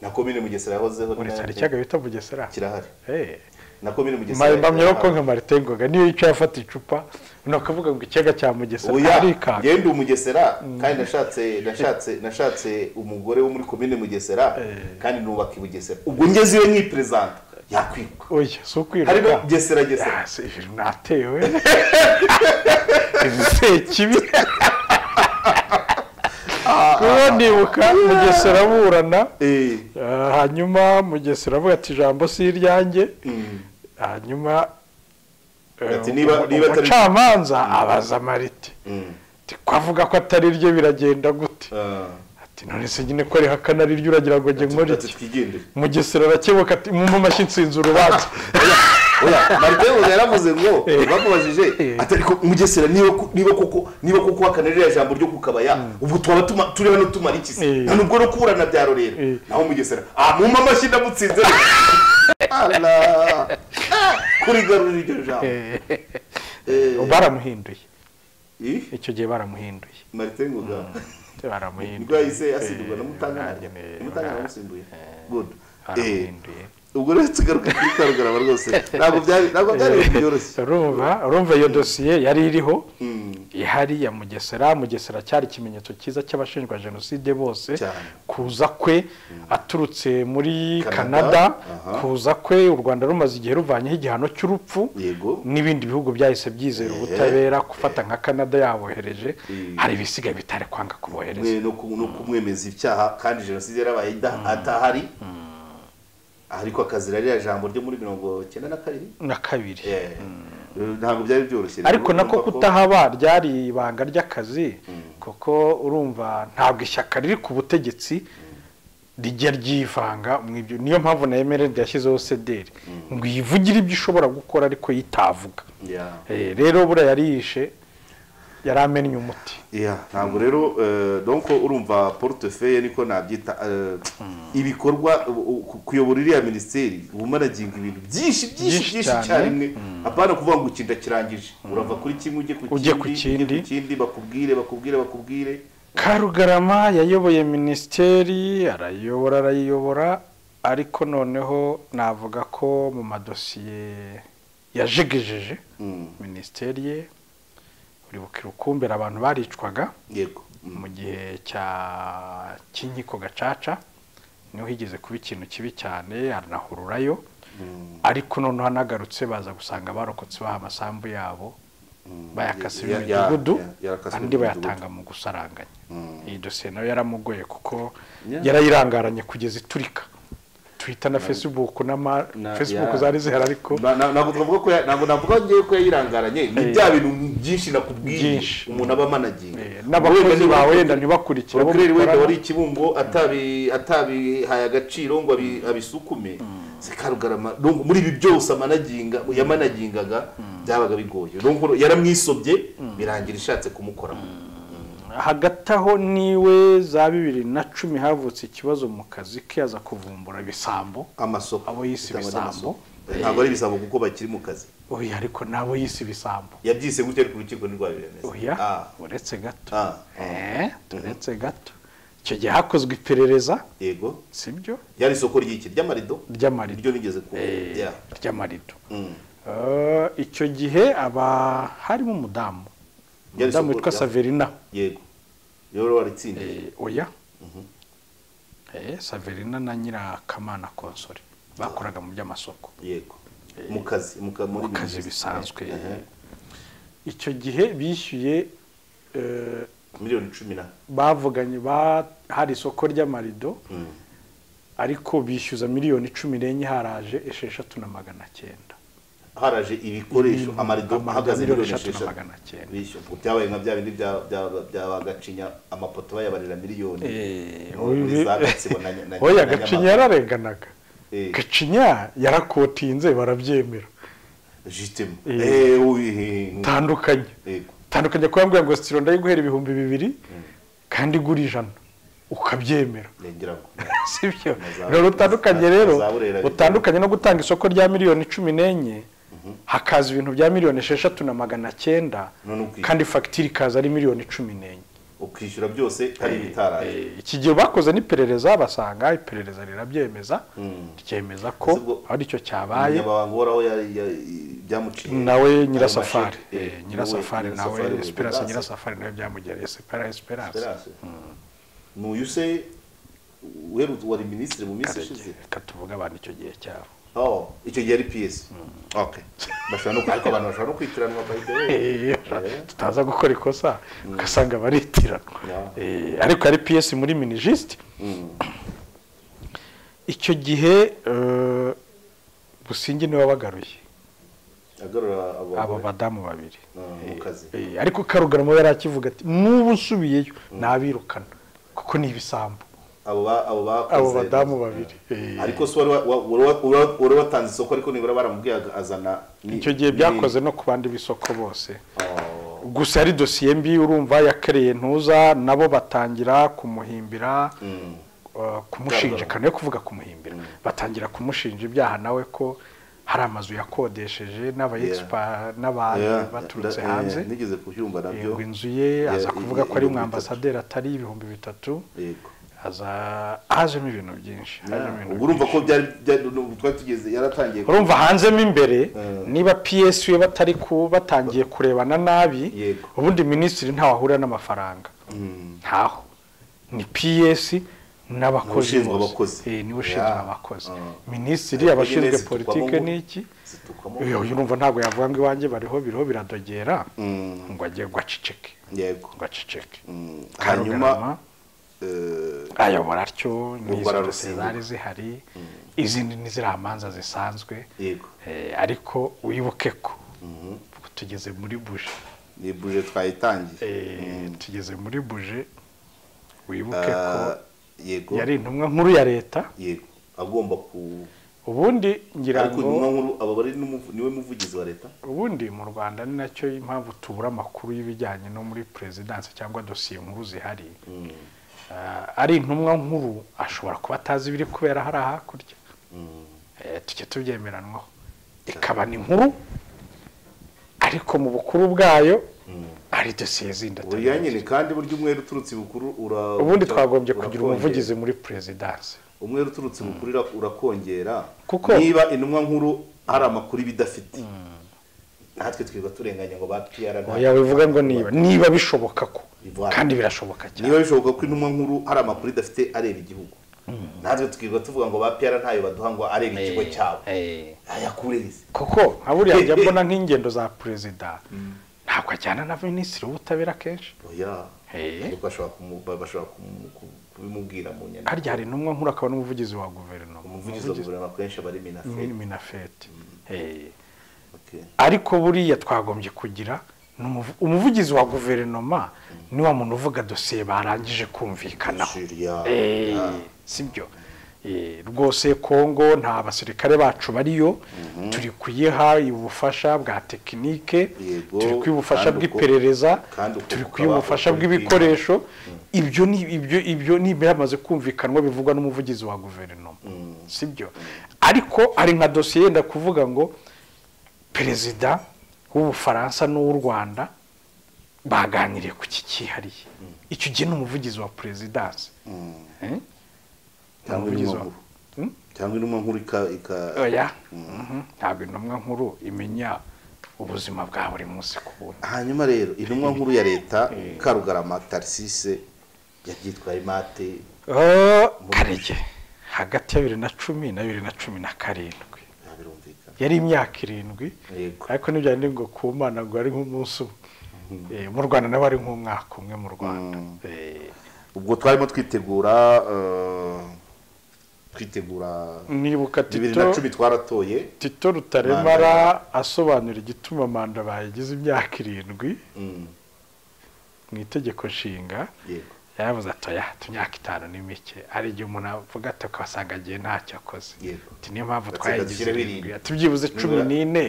na komine Mugesera yahozeho uretse ikiyaga bita Mugesera kirahari eh na komine Mugesera mbamyero ko nka maritengoga niyo icyo yafata icupa nakavuga ngo ikiyaga cya Mugesera arika gende Mugesera kandi nashatse nashatse nashatse umugore wo muri komine Mugesera kandi nubaka Mugesera ubwo ngeze iyo ni president yakwikwa oya so kwiruka ariko Mugesera Mugesera se natewe se kibi Kandi buka Mugesera burana eh hanyuma Mugesera avuga ati jambo siryange hanyuma ati niba niba atari camanza abaza Marite ati kwavuga ko atari ryo biragenda gute ati none se nyine ko ari hakana ari ryo uragira ngo nge nkore Mugesera arakebuka ati mu mashi nsinzi urubanza oya Marite ngo yaravuze ngo bakubajije atariko Mugesera niyo niba koko niba koko wakanerera jambo ryo kukabaya ubwo twaba turi hano tumara iki se none ubwo rukurana byaro rero naho Mugesera ah mu mama shinda mutsinze ala kuri garuri ryo jambo eh baramuhinduye icyo gihe baramuhinduye Marite ngo ga baramuhinduye ngo yise asidugwa namutangana namutangana musimbuye good eh ubwo retse garuka Karugarama rwose ntabwo byari ntabwo byari byoroshye urumva urumva iyo dossier yari iriho ihari ya Mugesera Mugesera cyari kimenyetso cyiza cy'abashinjwa genocide bose kuza kwe aturutse muri Canada kuza kwe u Rwanda rumaze igihe ruvanyeho igihano cy'urupfu n'ibindi bihugu byahise byizera ubutabera gufata nka Canada yabohereje hari bisigaye bitare kwanga kubohereza no kumwemeza ibyaha kandi genocide yarabaye atahari ariko akazira rya jambo ryo muri mirongo icyenda na kabiri na kabiri ntabwo byari byoroshye ariko nako kutahaba ryari ibanga ry'akazi koko urumva ntabwo ishyaka riri ku butegetsi rijya ryivanga mwibyo niyo mpamvu na Emerald yashyizeho C D R ngo yivugira ibyo ishobora gukora ariko yitavuga eh rero bura yarishe yaramennye umuti yeah ntabwo rero donc urumva portefeuille niko nabyita ibikorwa kuyobora iriya ministeri ubumaraginga ibintu byinshi byinshi byinshi cyarimwe apana kuvuga ngo ukinda kirangije urava kuri kimwe ujye ku kindi kindi bakubwire bakubwire bakubwire Karugarama yayoboye ministeri arayobora arayobora ariko noneho navuga ko mu madosiye yajegejeje ministeri ye Kumbera abantu baricwaga yego mu gihe cya Kinkiko Gacaca niho higeze kuba ikintu kibi cyane aranahururayo ariko noneho anagarutse baza gusanga barokotse baha amasambu yabo bayakase imidugudu kandi bayatanga mu gusaranganya iyi dosiye nayo yaramugoye kuko yarayirangaranye kugeza iturika Twitter na Facebook na Facebook zari zihara ariko ntabwo tuvuga ko ntabwo navuga ngiye ko yirangaranye ni bya bintu byinshi nakubwiye umuntu abamanagira n'abakozi bawe yenda ntibakurikira bo kuri wenda wari ikibumbo atabi atabi hayagaciro ngo abisukume Karugarama muri ibi byose amanaginga yamanagingaga byabaga bigoye yaramwisobye birangira ishatse kumukora hagati aho niwe za bibiri na cumi havutse ikibazo mu kazi ke aza kuvumbura bisambo amasoko abo yisi bisambo ntabwo ari bisambo kuko bakiri mu kazi oya ariko nabo yisi bisambo yabyise gutera ku rukiko n'irwa biremeza oya uretse gato eh turetse gato cyo gihe hakozwe iperereza yego sibyo yari isoko ry'iki ry'amarido ry'amarido ryo nigeze ku ya ry'amarido eh icyo gihe aba harimo umudamu Ndamu itwa Saverina yego yoro waritsinda eh oya mhm eh Saverina na nyira Kamana Konsori bakoraga mu by'amasoko yego mu kazi mu kazi bisanzwe icyo gihe bishyuye eh miliyoni cumi bavuganye ba hari isoko ry'amarido ariko bishyuza miliyoni cumi renye haraje esheshatu na magana cyenda haraje ibikoresho amarido bahagaze miliyoni esheshatu na magana cyenda bishyuye byabaye nka bya bindi bya byabagacinya amapoto bayabarira miliyoni eh oya gacinya yararenganaga gacinya yarakotinze barabyemera justement eh uyi tandukanye tandukanye kwambwira ngo sitiro ndayiguhera ibihumbi bibiri kandi guri ijana ukabyemera sibyo rero utandukanye rero utandukanye no gutanga isoko rya miliyoni cumi n'enye hakaza ibintu bya miliyoni esheshatu na magana cyenda kandi facture kaza ari miliyoni cumi n'enye ukishyura byose ari bitaraye iki gihe bakoze ni perereza basanga iperereza rirabyemeza ryemeza ko ari cyo cyabaye n'abangoraho byamuciye nawe nyirasafari nyirasafari nawe esperance nyirasafari nawe byamugereye esperance Nuyuse werutu wari ministre mu minsi ishize katuvuga abantu icyo gihe cyabo oh icyo gihe ari P S okay bashaka no kwiko abantu bashaka no kwitiranwa bayitere tutaza gukora ikosa ugasanga baritiranwa eh ariko ari P S muri minijist icyo gihe Businge ni wabagaruye abo badamu babiri eh ariko Karugarama yarakivuga ati n'ubu nsubiyeyo nabirukana kuko ni ibisambo abo abo abo badamu babiri ariko so wari watanze isoko ariko nibura baramubwiye azana icyo gihe byakoze no ku bandi bisoko bose gusa ari dosiye mbi urumva yakereye ntuza nabo batangira kumuhimbira kumushinjikana yo kuvuga kumuhimbira batangira kumushinja ibyaha nawe ko hari amazu yakodesheje n'abayexpa n'abantu baturutse hanze nigeze kubyumva nabyo inzu ye aza kuvuga ko ari umwambasaderi atari ibihumbi bitatu yego aza azemo ibintu byinshi urumva ko byari twatugeze yaratangiye urumva hanze mo imbere niba P S we batari ku batangiye kurebana nabi ubundi ministri ntawe ahura n'amafaranga ntaho ni P S n'abakozi eh niwe ushinzwe abakozi ministri abashinzwe politike n'iki yo urumva ntago yavuga ngo iwanje bariho biriho biradogera ngo ajye gwaciceke yego gwaciceke hanyuma eh ayobora atyo n'izari zihari izindi n'iziramanza zisanzwe eh ariko uyibuke ko tugeze muri buje ni buje twayitangiye eh tugeze muri buje uyibuke ko yego yari intumwa nkuru ya leta yego agomba ku ubundi ngira ngo intumwa nkuru aba bari niwe muvugizi wa leta ubundi mu Rwanda ni nacyo impamvu tubura amakuru y'ibijyanye no muri presidence cyangwa dosiye nkuru zihari ari intumwa nkuru ashobora kuba atazi ibiri kubera hari ahakurya tujye tubyemeranwaho ikaba ni nkuru ariko mu bukuru bwayo ari dosiye zinda tatu uyanyine kandi buryo umwe ruturutse bukuru ura ubundi twagombye kugira umuvugizi muri presidence umwe ruturutse bukuru urakongera niba intumwa nkuru hari amakuru bidafite natwe twirirwa turenganya ngo ba P R oya bivuga ngo niba niba bishoboka ko kandi birashoboka cyane niba bishoboka ko intumwa nkuru hari amakuru idafite areba igihugu natwe twirirwa tuvuga ngo ba P R ntayo baduha ngo areba ikigo cyabo aya kureze koko nkaburi yajya mbona nk'ingendo za president ntabwo cyane na ministre w'ubutabera kenshi oya eh ariko ashobora kumubashobora kubimubwira mu nyanja harya hari numwe nkuru akaba n'umuvugizi wa guverinoma umuvugizi wa guverinoma kenshi bari minafete eh okay ariko buriya twagombye kugira umuvugizi wa guverinoma ni wa muntu uvuga dosiye barangije kumvikanaho eh sibyo rwose Kongo nta abasirikare bacu bariyo turi kuyiha ubufasha bwa tekinike turi kwibufasha bw'iperereza turi kwibufasha bw'ibikoresho ibyo ni ibyo ibyo ni biramaze kumvikanwa bivugwa n'umuvugizi wa guverinoma sibyo ariko ari nka dosiye nda kuvuga ngo perezida w'Ubufaransa n'u Rwanda baganiriye ku kikihariye icyo gihe n'umuvugizi wa presidence cyangwa intumwa nkuru oya ntabwo intumwa nkuru imenya ubuzima bwa buri munsi kubona hanyuma rero intumwa nkuru ya leta Karugarama Tharcisse yabyitwaye mate karege hagati ya bibiri na cumi na bibiri na cumi na karindwi yari imyaka irindwi ariko nibyo ari ngo kumana ngo ari nk'umunsi mu Rwanda nawe ari nk'umwaka umwe mu Rwanda ubwo twarimo twitegura kwitegura nibuka tito twaratoye tito Rutaremara asobanura igituma manda bayigize imyaka irindwi mu itegeko nshinga yavuze ato ya myaka itanu n'imike ari igihe umuntu avuga ati kwasanga giye ntacyo akoze ati niyo mpamvu twayigize tubyibuze cumi n'ine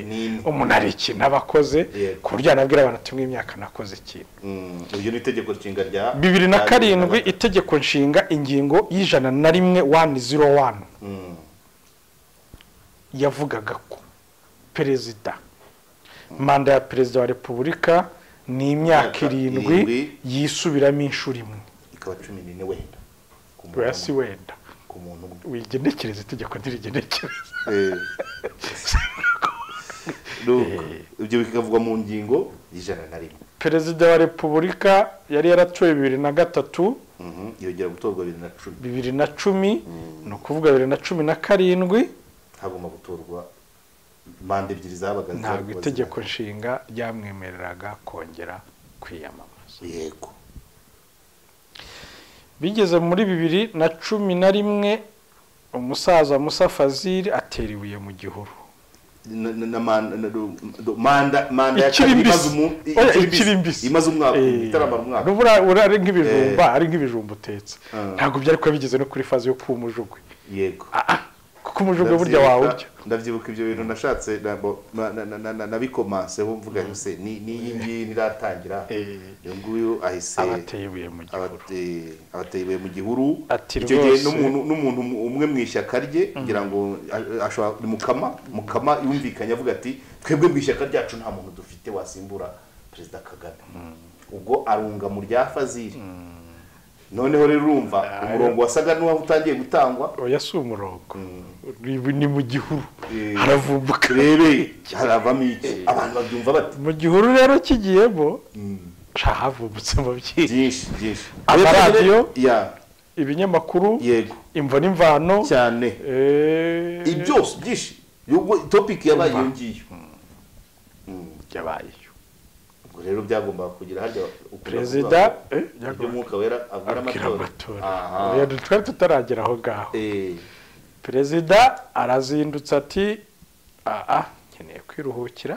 umuntu ari iki nabakoze ku buryo anabwira abantu tumwe imyaka nakoze ikintu uyu ni itegeko nshinga rya bibiri na karindwi itegeko nshinga ingingo y'ijana na rimwe one zero one yavugaga ko perezida manda ya perezida wa repubulika ni imyaka irindwi yisubiramo inshuro imwe ikaba cumi n'ine wenda burasi wenda ku muntu wigenekereza itegeko ndirigenekereza eh nuko ibyo bikavugwa mu ngingo y'ijana na rimwe perezida wa repubulika yari yaratoye bibiri na gatatu mhm yogera gutorwa bibiri na cumi no kuvuga bibiri na cumi na karindwi hagomba gutorwa mande ebyiri zabaga ntabwo itegeko nshinga ryamwemereraga kongera kwiyamamaza yego bigeze muri bibiri na cumi na rimwe umusaza Musa Fazil ateriwe mu gihuru na manda manda yakirimbisi imaze umwaka itaramara umwaka rubura ari nk'ibijumba ari nk'ibijumba utetse ntabwo byari ko bigeze no kuri faze yo kumujugwe yego kumujugwe burya wawe ndavyibuka ibyo bintu nashatse nabikomanseho mvuga yose ni iyi niratangira yo nguyu ahise abateye mu gihuru abateye mu gihuru icyo gihe n'umuntu n'umuntu umwe mwishyaka rye kugira ngo ashobora mukama mukama yumvikanye avuga ati twebwe mwishyaka ryacu nta muntu dufite wasimbura Perezida Kagame ubwo arunga mu rya Fazili noneho rero urumva umurongo wasaga n'uwa utangiye gutangwa oya si umurongo ni mu gihuru haravumbuka rero haravamo iki abantu babyumva bati mu gihuru rero kigiyemo havumbutse mu byinshi byinshi abaradiyo ya ibinyamakuru yego imvo n'imvano cyane eh ibyose byinshi yugo topic yabaye yongiye yabaye rero byagomba kugira harya president eh y'umwuka wera avura amatora aha ya twari tutaragera aho gaho eh president arazindutse ati a a keneye kwiruhukira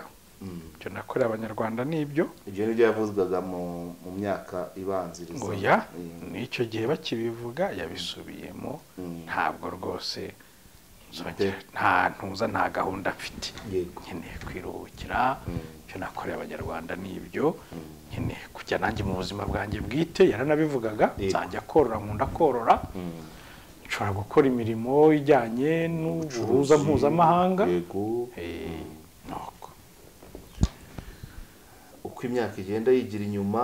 cyo nakora abanyarwanda nibyo ibyo nibyo yavuzwaga mu myaka ibanziriza oya n'icyo gihe bakibivuga yabisubiyemo ntabwo rwose nta ntuza nta gahunda afite nkeneye kwiruhukira cyo nakoreye abanyarwanda nibyo nkeneye kujya nanjye mu buzima bwanjye bwite yaranabivugaga nzajya korora nkunda korora nshobora gukora imirimo ijyanye n'ubuhuza mpuzamahanga uko imyaka igenda yigira inyuma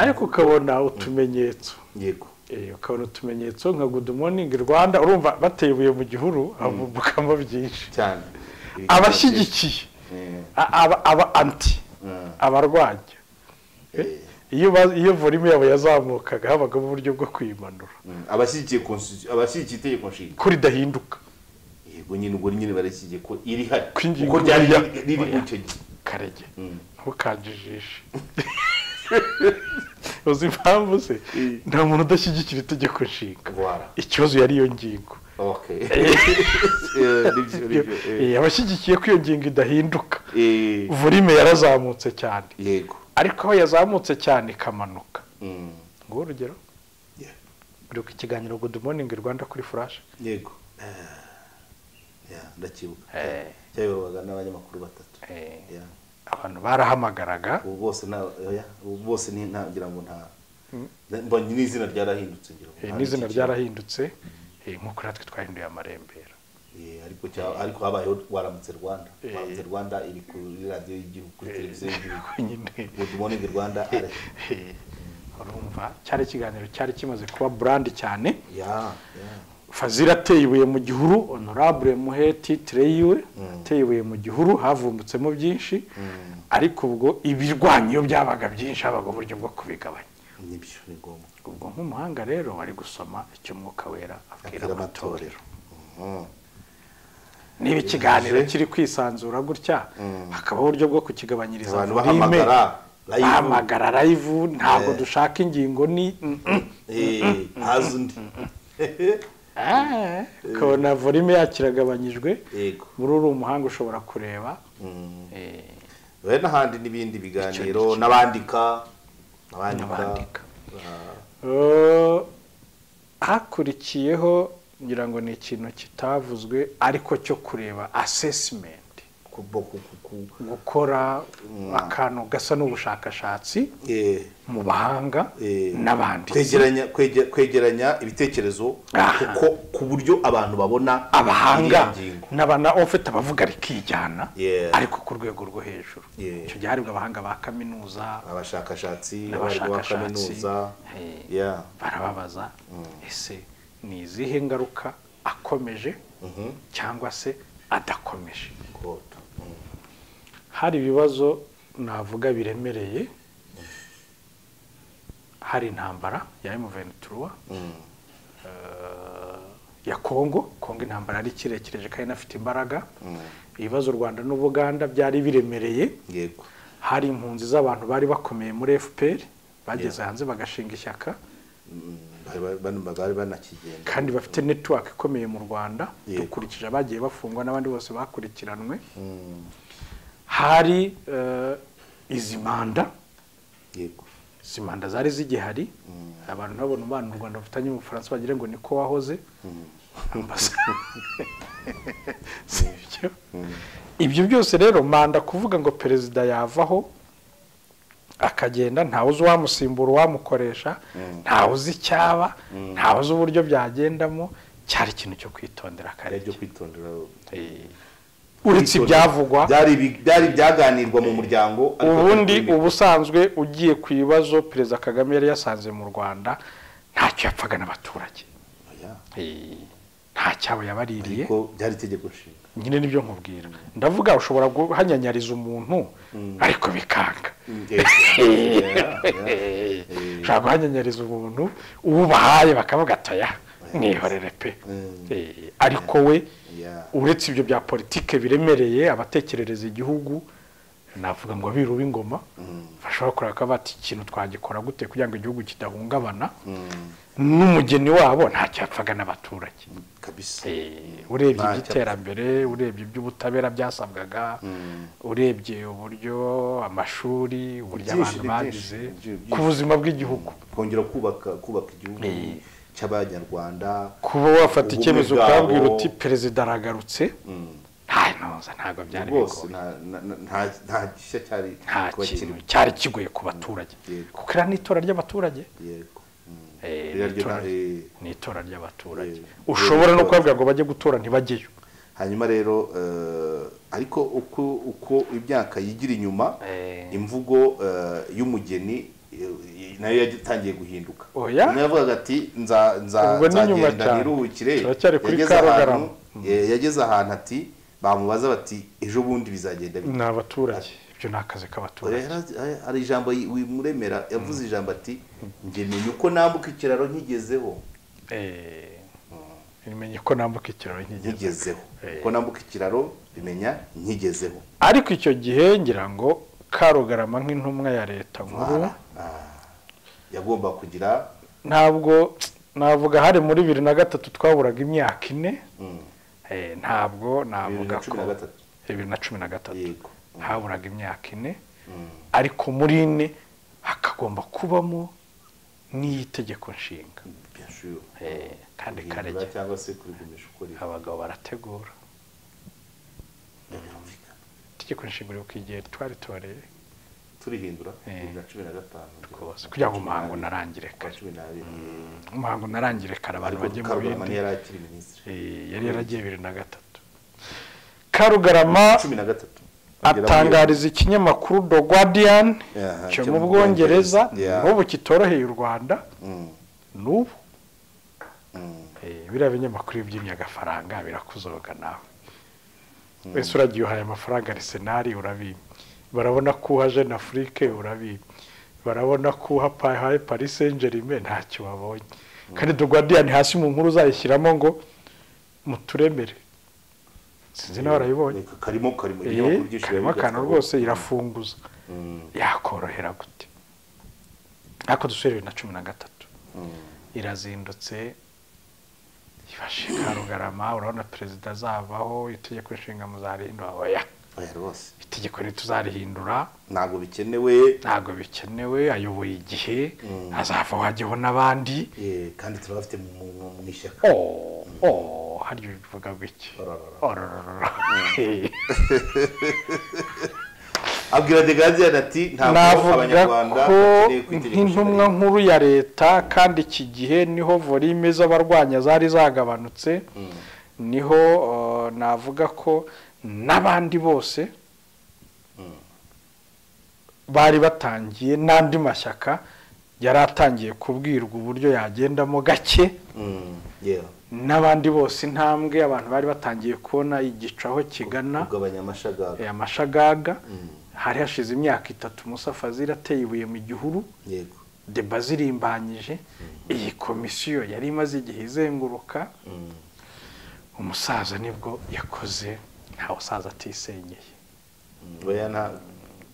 ariko ukabona utumenyetso yego ukabona utumenyetso nka good morning Rwanda urumva batebuye mu gihuru avubukamo byinshi cyane abashyigikiye aba anti abarwanya iyo iyo volume yabo yazamukaga habaga mu buryo bwo kwimanura abashyigikiye abashyigikiye itegeko nshinga kuri dahinduka yego nyine ubwo nyine barashyigikiye ko iri hari uko ryari riri gutegeka karege ntukajijishe uzi impamvu se nta muntu udashyigikira itegeko nshinga ikibazo yari iyo ngingo abashyigikiye ko iyo ngingo idahinduka volume yarazamutse cyane ariko aho yazamutse cyane ikamanuka ngo urugero uriho ikiganiro Good Morning Rwanda kuri Flash yego ndakibuka cyayoborwaga n'abanyamakuru batatu abantu barahamagaraga ubu bose na ubu bose ni ntagira ngo nta mbonye n'izina ryarahindutse ngira ngo n'izina ryarahindutse nkuko natwe twahinduye amarembera ariko ariko habayeho waramutse Rwanda waramutse Rwanda iri kuri radio y'igihugu kuri televiziyo y'igihugu Good Morning Rwanda urumva cyari ikiganiro cyari kimaze kuba brand cyane ya Fazira ateyibuye mu gihuru honorable Muheti Treyiwe ateyibuye mu gihuru havumbutsemo byinshi ariko ubwo ibirwanyo byabaga byinshi abaga buryo bwo kubigabanya nibyo ni ngombwa ubwo nk'umuhanga rero bari gusoma icyo Mwuka Wera abwira amatorero niba ikiganiro kiri kwisanzura gutya hakaba uburyo bwo kukigabanyiriza abantu bahamagara bahamagara live ntabwo dushaka ingingo ni eh hazundi ah kona volume yakiragabanyijwe muri uru muhanga ushobora kureba eh we n'ahandi nibindi biganiro nabandika nabandika hakurikiyeho ngira ngo ni ikintu kitavuzwe ariko cyo kureba assessment gukora akantu gasa n'ubushakashatsi mu bahanga n'abandi kwegeranya ibitekerezo kuko ku buryo abantu babona abahanga n'abana ofite abavuga rikijyana ariko ku rwego rwo hejuru cyo giharibwa abahanga ba kaminuza abashakashatsi n'abashaka kaminuza barababaza ese ni izihe ngaruka akomeje cyangwa se adakomeje. Hari ibibazo navuga biremereye, hari intambara ya M vingt-trois ya Kongo, Kongo intambara ari kirekireje kandi nafite imbaraga, ibibazo u Rwanda n'Ubuganda byari biremereye, hari impunzi z'abantu bari bakomeye muri F P R bageze hanze bagashinga ishyaka kandi bafite network ikomeye mu Rwanda dukurikije abagiye bafungwa n'abandi bose bakurikiranwe. Hari izimanda, izimanda zari zigihari, abantu babona abantu mu Rwanda bafitanye mu Bufaransa bagira ngo niko wahoze, ibyo byose rero manda kuvuga ngo perezida yavaho akagenda ntawe uzi uwamusimbura uwamukoresha, ntawe uzi icyaba, ntawe uzi uburyo byagendamo, cyari ikintu cyo kwitondera kare cyo kwitondera. Uretse ibyavugwa byari byaganirwa mu muryango ubundi ubusanzwe ugiye ku bibazo Perezida Kagame yari yasanze mu Rwanda ntacyo yapfaga n'abaturage nta cyabo yabaririye nyine nibyo nkubwira ndavuga ushobora guhanyanyariza umuntu ariko bikanga ushobora guhanyanyariza umuntu ubahaye bakavuga ataya mwihorere pe ariko we uretse ibyo bya politike biremereye abatekerereza igihugu navuga ngo biru b'ingoma bashobora kuraka bati ikintu twagikora gute kugira ngo igihugu kidahungabana n'umugeni wabo nta cyapfaga n'abaturage kabisa. Urebye igiterambere, urebye iby'ubutabera byasabwaga, urebye uburyo amashuri, uburyo abantu bagize ku buzima bw'igihugu, kongera kubaka kubaka igihugu cy'abanyarwanda, kuba wafata icyemezo ukabwira uti perezida aragarutse ntago byari bigoye cyari kigoye ku baturage kuko iriya ni itora ry'abaturage ni itora ry'abaturage ushobora no kubabwira ngo bajye gutora ntibajyeyo hanyuma rero ariko uko imyaka yigira inyuma imvugo y'umugeni nayo yagitangiye guhinduka navuga ati nza nza nzagenda nirukire yageze ahantu yageze ahantu ati bamubaza bati ejo bundi bizagenda bite n'abaturage ibyo nakaze k'abaturage ari ijambo wimuremera yavuze ijambo ati nge menye uko nambuka ikiraro nkigezeho eh bimenye uko nambuka ikiraro nkigezeho uko nambuka ikiraro bimenya nkigezeho ariko icyo gihe ngira ngo Karugarama nk'intumwa ya leta nkuru yagomba kugira ntabwo navuga hari muri bibiri na gatatu twaburaga imyaka ine eh ntabwo navuga ko bibiri na cumi na gatatu haburaga imyaka ine ariko muri ine hakagomba kubamo n'itegeko nshinga eh kandi karege cyangwa se kurigumisha ukuri abagabo barategura itegeko nshinga ryo kigiye twari torere turihindura cumi na gatanu kugira ngo umuhango narangire kare umuhango narangire kare abantu bajye mu bindi yari yaragiye bibiri na gatatu Karugarama atangariza ikinyamakuru The Guardian cyo mu Bwongereza n'ubu kitoroheye u Rwanda n'ubu biriya binyamakuru by'imyagafaranga birakuzoga nawe wese uragiye uhaye amafaranga arisenari urabiba barabona ko uha Jeune Afrique urabiba barabona ko uha Paris Saint-Germain ntacyo wabonye kandi The Guardian hasi mu nkuru uzayishyiramo ngo muturemere sinzi nawe arayibonye karimo karimo karimo akantu rwose irafunguza yakorohera gute ariko dusubire bibiri na cumi na gatatu irazindutse ibashe Karugarama urabona perezida azavaho itegeko nshinga muzarindwa oya Oya rwose itegeko ntituzarihindura nago bikenewe nago bikenewe ayoboye igihe azava wajeho nabandi eh kandi turafite mu ishyaka oh oh hari bivuga bike abwira de gazi ati ntabwo abanyarwanda n'intumwa nkuru ya leta kandi iki gihe niho volume z'abarwanya zari zagabanutse niho navuga ko nabandi bose bari batangiye nandi mashyaka yaratangiye kubwirwa uburyo yagendamo gake nabandi bose ntambwe abantu bari batangiye kubona igicaho kigana amashagaga hari hashize imyaka itatu Musafa zirateye ibuye mu gihuru yego deba zirimbanyije iyi komisiyo yari imaze igihe izenguruka umusaza nibwo yakoze ntaho saza tisenyeye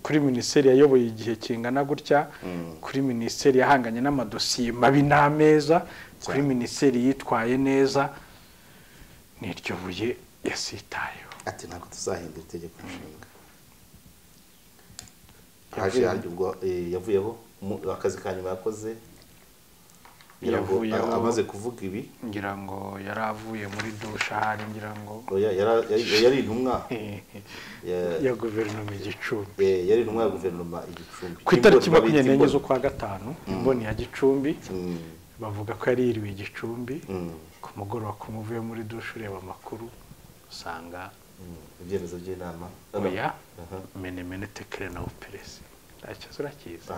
kuri ministeri yayoboye igihe kingana gutya kuri ministeri yahanganye n'amadosiye mabi n'ameza kuri ministeri yitwaye neza niryo buye yasitayeho ati nako tuzahindura itegeko nshinga haje ubwo yavuyeho akazi kanyuma yakoze yavuyeho amaze kuvuga ibi ngira ngo yaravuye muri dushahari ngira ngo yari intumwa ya guverinoma igicumbi eh yari intumwa ya guverinoma igicumbi ku itariki makumyabiri n'enye z'ukwa gatanu imboni ya Gicumbi bavuga ko yari iriwe Gicumbi ku mugoroba kumuvuye muri dushuri y'amakuru usanga ibyemezo by'inama oya mene mene tekere na operesi acyo rakiza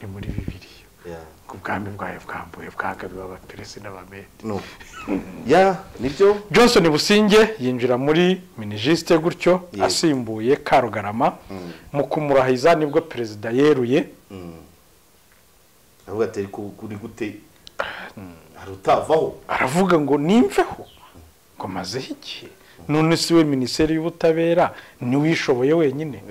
ni muri bibiri ku bwami bwawe bwambuye bwagabiwe abaperesi n'abamete ya nibyo Johnson Businge yinjira muri ministre gutyo asimbuye Karugarama mu kumurahiza nibwo perezida yeruye avuga ati kuri gute arutavaho aravuga ngo nimveho ngo mazeho igihe none siwe ministeri y'ubutabera ni wishoboye wenyine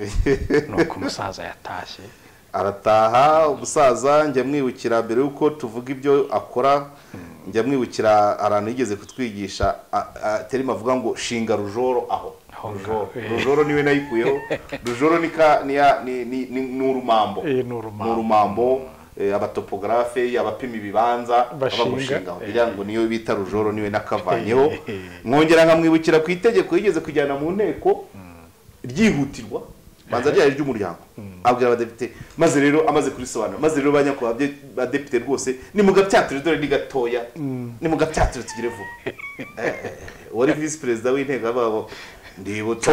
nuko umusaza yatashye arataha umusaza njya mwibukira mbere uko tuvuga ibyo akora njya mwibukira arantu yigeze kutwigisha atari mavuga ngo shinga rujoro aho rujoro niwe nayikuyeho rujoro nika ni ni n'urumambo n'urumambo abatopografe abapima ibibanza abagushinga kugira ngo niyo bita rujoro niwe nakavanyeho mwongera nkamwibukira ku itegeko yigeze kujyana mu nteko ryihutirwa banza rya ry'umuryango abwira abadepite maze rero amaze kurisobanura maze rero banya kwa badepite rwose ni mugabyatire dore ligatoya ni mugabyatire tugire vuba wari vice president w'intego ababo ndibutsa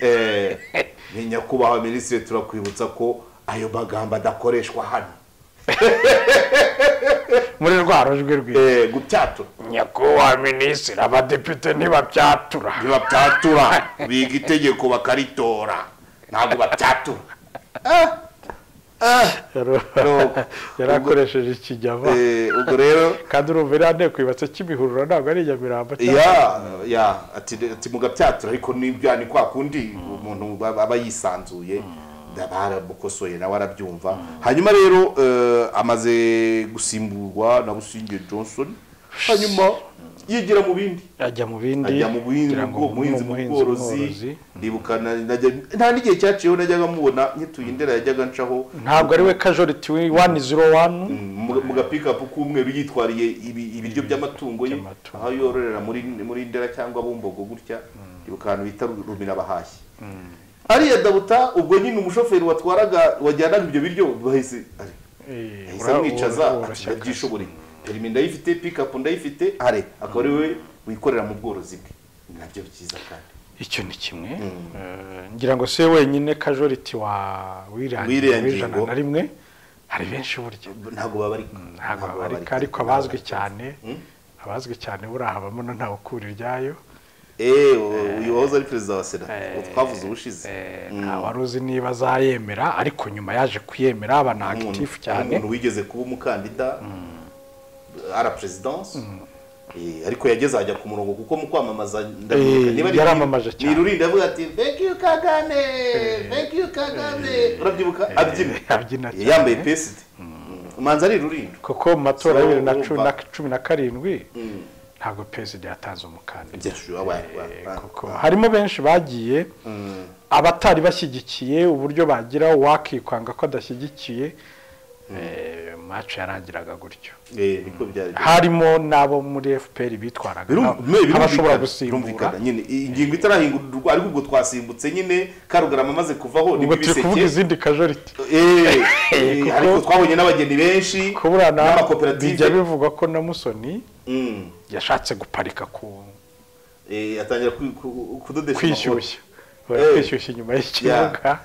eh ni nyakubaho ministre turakwibutsa ko ayo bagamba dakoreshwa hano muri rwarojwe rwe eh gutyatura nyakubaho ministre abadepite ntibabyatura ntibabyatura biga itegeko bakaritora ntabwo batatu ah ah yarakoresheje ikijyaba eh ubwo rero kaduruvera kwibatse kibihurura ntabwo ari ijyabiramba ya ya ati ati mugabyatira ariko nibyani kwakundi umuntu abayisanzuye dabara bukosoye nawe arabyumva hanyuma rero amaze gusimburwa na Businge Johnson hanyuma yigira mu bindi ajya mu bindi ajya mu bindi muhinzi mu bworozi ndibukana nta n'igihe cyaciyeho najyaga mubona nyituye indera yajyaga ncaho ntabwo ari we casualty one zero one muga pick up k'umweru yitwariye ibiryo by'amatungo ye aho yororera muri muri indera cyangwa bumbogo gutya ndibukana bita rumina bahashye ariya Dabuta ubwo nyine umushoferi watwaraga wajyanaga ibyo biryo bahise ari eh uramwicaza abyishobora perimi ndayifite pick up ndayifite are akaba riwe wikorera mu bworozi bwe nabyo byiza kandi icyo ni kimwe ngira ngo se wenyine casualty wa wirangira na rimwe hari benshi buryo ntago babari ntago babari ariko abazwe cyane abazwe cyane burahabamo ntawo kuri ryayo eh uyu wahoze ari president wa Sena twavuze ubushize abaruzi niba zayemera ariko nyuma yaje kuyemera abana active cyane umuntu wigeze kuba umukandida à la présidence et ariko yageze ajya ku murongo kuko mu kwamamaza niba yaramamaje cyane nirurinda avuga ati thank you Kagame thank you Kagame urabyibuka abyina abyina yambaye pesite umanza ari rurinda kuko matora ya bibiri na cumi na karindwi ntago president yatanze umukandida. Kuko harimo benshi bagiye abatari bashyigikiye uburyo bagira wakikwanga ko adashyigikiye eh match yarangiraga gutyo. Eh niko byari. Harimo nabo muri F P R bitwaraga. Abashobora gusimbura nyine ingingo itarahingurwa ari ubwo twasimbutse nyine Karugarama amaze kuvaho nibiseke. Ubwo izindi majority. Eh ariko twabonye n'abageni benshi n'amakoperative bijya bivuga ko Namusoni yashatse guparika ku eh atangira kudodesha kwishyushya inyuma y'ikibuga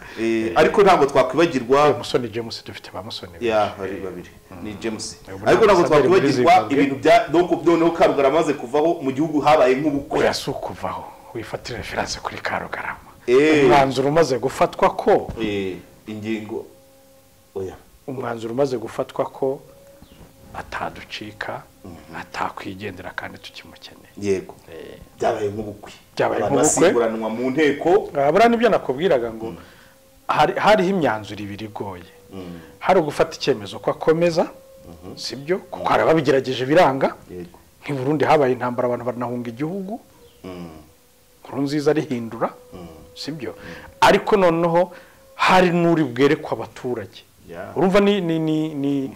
ariko ntabwo twakwibagirwa Musoni James dufite ba Musoni ya bari babiri ni James ariko ntabwo twakwibagirwa ibintu bya donc noneho Karugarama amaze kuvaho mu gihugu habaye nk'ubukwe yasukuvaho wifatira reference kuri Karugarama umwanzuro umaze gufatwa ko ingingo oya umwanzuro umaze gufatwa ko ataducika atakwigendera kandi tukimukeneye yego byabaye nk'ubukwe byabaye nk'ubukwe guranwa mu nteko abura nibyo nakubwiraga ngo hari hari imyanzuro ibiri goye hari gufata icyemezo kwa komeza sibyo kuko arababigerageje biranga nti Burundi habaye intambara abantu baranahunga igihugu Nkurunziza rihindura sibyo ariko noneho hari n'uri bwere kw'abaturage urumva ni ni ni ni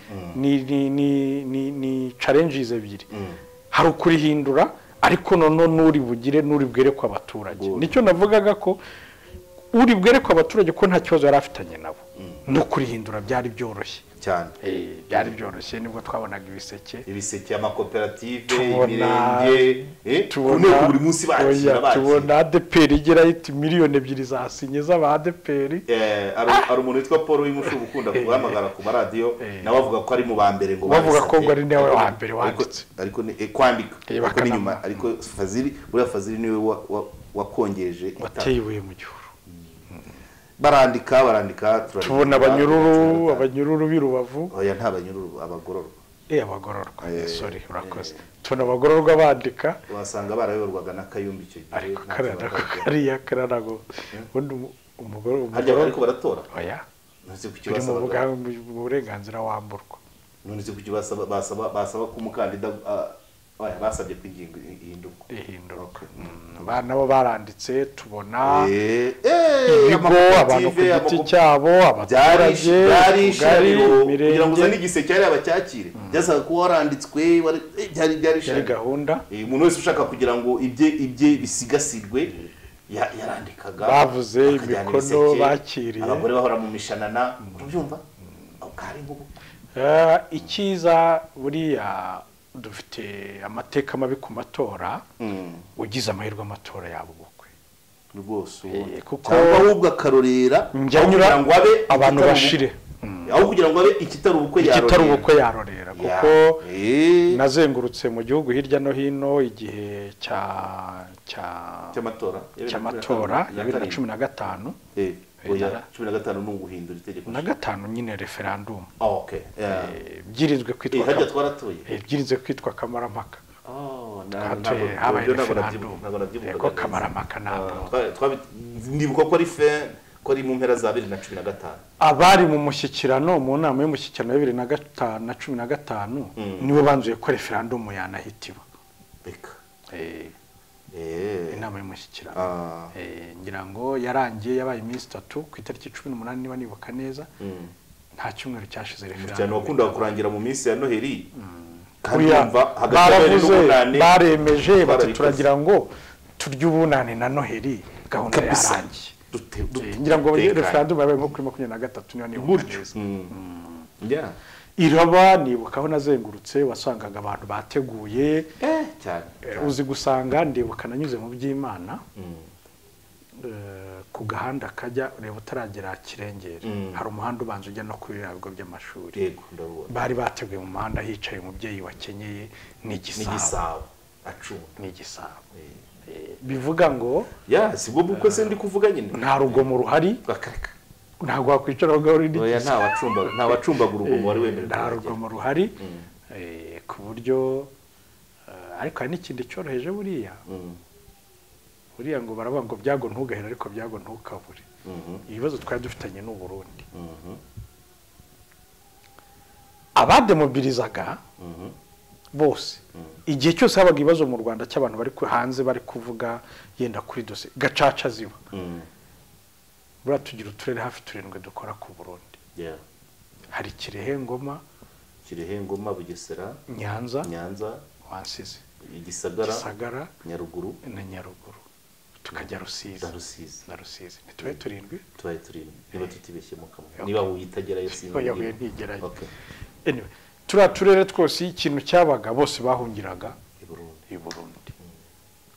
ni ni ni challenges ebyiri hari ukurihindura ariko none nuri bugire nuri bwere kw'abaturage nicyo navugaga ko uri bwere kw'abaturage ko nta kibazo yarafitanye nabo no kurihindura byari byoroshye cyane eh byari byoroshye nibwo twabonaga ibiseke ibiseke amakoperative imirenge eh tubona buri munsi bakira bakira tubona A D P R igera iti miliyoni ebyiri za sinye z'aba A D P R eh ari umuntu witwa Paul w'imushubu ukunda kuhamagara ku radio na bavuga ko ari mu bambere ngo bavuga ko ngo ari nawe wa mbere wanditse ariko ni kwandika ariko ni nyuma ariko Fazili buri Fazili niwe wakongeje itayiwe mu gihe barandika barandika tubona abanyururu abanyururu birubavu oya nta abanyururu abagororwa eh abagororwa sorry urakoze tubona abagororwa bandika wasanga barayorwaga nakayumbi cyo ariko kariya karanago undi umugoro umugoro ariko baratora oya nzi kukibaza mu burenganzira wamburwa none nzi kukibaza basaba basaba kumukandida oya basabye kwinginga ihinduka ihinduka bana bo baranditse tubona eh ibigo abantu kugiti cyabo abaturage byari kugira ngo uzane igiseke ari abacyakire byasaga ko waranditswe byari byari gahunda umuntu wese ushaka kugira ngo ibye ibye bisigasirwe yarandikaga bavuze imikono bakiriye abagore bahora mu mishanana ubyumva ukari ngubu eh ikiza buriya dufite amateka mabi ku matora ugize amahirwe amatora yabo bukwe rwose kuko ahubwo akarorera kugira ngo abe abantu bashire aho kugira ngo abe ikitari ubukwe yarorera ikitari ubukwe yarorera kuko nazengurutse mu gihugu hirya no hino igihe cya cya cy'amatora ya bibiri na cumi na gatanu oya cumi na gatanu n'uguhindura itegeko na gatanu nyine referendum okay byirinzwe kwitwa hajya twaratuye byirinzwe kwitwa kamara mpaka oh nabwo nabwo nabwo nabwo ko kamara mpaka nabwo twabibuka ko ari fe ko ari mu mpera za bibiri na cumi na gatanu abari mu mushyikirano mu nama y'umushyikirano bibiri na gatanu na cumi na gatanu nibo banzuye ko referendum yanahitiba beka eh inama y'umushyikirano ngira ngo yarangiye yabaye iminsi itatu ku itariki cumi n'umunani niba nibuka neza nta cyumweru cyashize referendum cyane wakunda kurangira mu minsi ya Noheli kandi yumva hagati baremeje baturagira ngo turye ubunani na Noheli gahunda yarangiye ngira ngo referendum yabaye nko kuri makumyabiri na gatatu niba nibuka neza yeah iraba nibukaho nazengurutse wasangaga abantu bateguye eh cyane uzi gusanga ndibuka nanyuze mu by'Imana ku gahanda kajya ureba utaragera Kirengera hari umuhanda ubanza ujya no kwirabwo by'amashuri yego ndabona bari bateguye mu muhanda hicaye umubyeyi wakenyeye n'igisabo acunda n'igisabo bivuga ngo ya sibwo buko se ndi kuvuga nyine nta rugomo ruhari bakareka ntabwo wakwicara ugahora indi oya nta wacumba nta wacumba gurugo wari wemerera nta rugomo ruhari eh ku buryo ariko ari n'ikindi cyoroheje buriya buriya ngo baravuga ngo byago ntugahera ariko byago ntukabure ibibazo twari dufitanye n'u Burundi abade mobilizaga bose igihe cyose habaga ibibazo mu Rwanda cy'abantu bari hanze bari kuvuga yenda kuri dose gacaca ziba bura tugira uturere hafi turindwe dukora ku Burundi hari Kirehe Ngoma Kirehe Ngoma Bugesera Nyanza Nyanza Wansize Igisagara Gisagara Nyaruguru na Nyaruguru tukajya Rusizi Rusizi na Rusizi nitwe turindwe tubaye turindwe niba tutibeshye mu kamwe niba witagerayo sinzi okay anyway turaturere twose ikintu cyabaga bose bahungiraga i Burundi i Burundi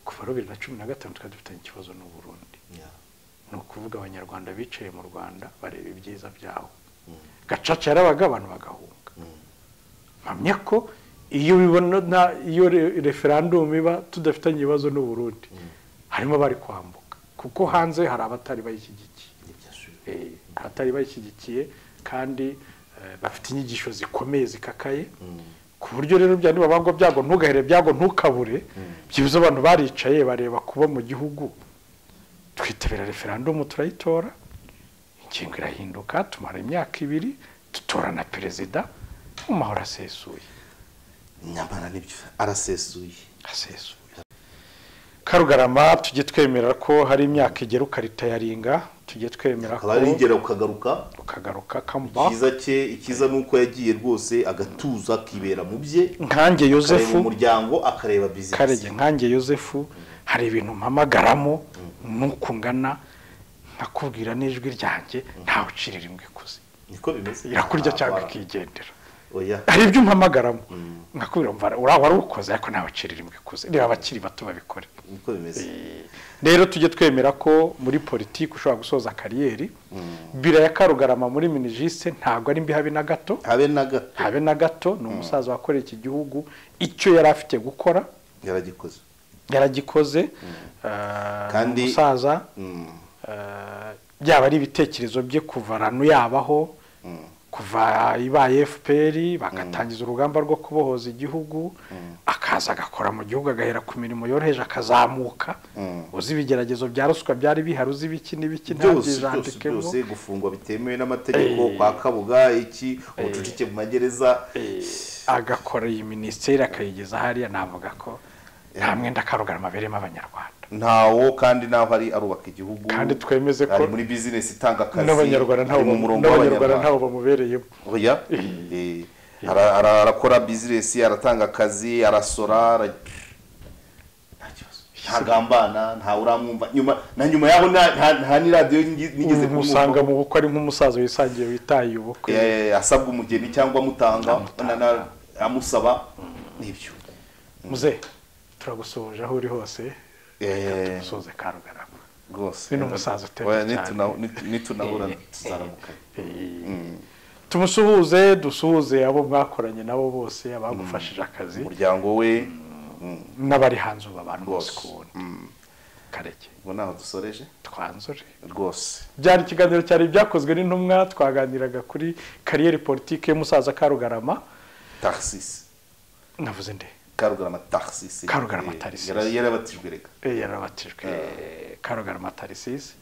kuva bibiri na cumi na gatanu tukadufitanye ikibazo n'u Burundi no kuvuga abanyarwanda bicaye mu Rwanda bareba ibyiza byaho gacaca yarabaga abantu bagahunga mpamya ko iyo bibona iyo referendum iba tudafitanye ibibazo n'u Burundi harimo bari kwambuka kuko hanze hari abatari bayishyigikiye eh abatari bayishyigikiye kandi bafite inyigisho zikomeye zikakaye ku buryo rero byandi babango byago ntugahere byago ntukabure byibuze abantu baricaye bareba kuba mu gihugu twitabira referendum turayitora ingingo irahinduka tumara imyaka ibiri tutora na perezida mu mahoro asesuye nyamara nibyo arasesuye asesuye Karugarama tujye twemerera ko hari imyaka igera ukarita yaringa tujye twemera ko abaringera ukagaruka ukagaruka kamba kiza cye ikiza nuko yagiye rwose agatuza kibera mu bye nkange Joseph umuryango akareba business karege nkange Joseph hari ibintu mpamagaramo nuko ngana nakubwira n'ijwi ryanjye ntawe ucirira imwe kuze niko bimeze yakurya cyangwa kigendera oya hari ibyo mpamagaramo nakubwira mvara uraho ukoze ariko ntawe ucirira imwe kuze niba bakiri bato babikora niko bimeze rero tujye twemera ko muri politiki ushobora gusoza kariyeri bira ya Karugarama muri minijiste ntago ari mbihabe na gato habe na gato habe na gato no musaza wakorera iki gihugu icyo yari afite gukora yaragikoze yaragikoze kandi musaza byaba ari ibitekerezo bye kuvarano yabaho kuva ibaye F P R bagatangiza urugamba rwo kubohoza igihugu akaza gakora mu gihugu agahera ku mirimo yoroheje akazamuka uzi bigeragezo byaruswa byari biharuzi biki nibiki ntabyijandikemo byose gufungwa bitemewe n'amategeko kwa Kabuga iki ucucike mu magereza agakora iyi ministeri akayigeza hariya navuga ko hamwe ndakarugarama berema abanyarwanda ntawo kandi naho ari arubaka igihugu kandi twemeze ko muri business itanga kazi n'abanyarwanda ntawo mu murongo w'abanyarwanda ntawo bamubereyemo oya eh arakora business aratanga kazi arasora hagambana nta uramwumva nyuma na nyuma yaho nta ni radio nigeze kumusanga mu bukwe ari nk'umusaza wisangiye witaye ubukwe eh asabwa umugeni cyangwa mutanga amusaba nibyo muze turagusoje aho uri hose eh soze Karugarama rwose bino musaza utera nitunahura tuzaramuka tumusuhuze dusuhuze abo mwakoranye nabo bose abagufashije akazi umuryango we n'abari hanze abantu bose kubona kareke ngo naho dusoreje twanzore rwose byari ikiganiro cyari byakozwe n'intumwa twaganiraga kuri kariyeri politike y'umusaza Karugarama Tharcisse navuze nde Karugarama Tharcisse Karugarama Tharcisse yarabatijwe reka eh yarabatijwe Karugarama Tharcisse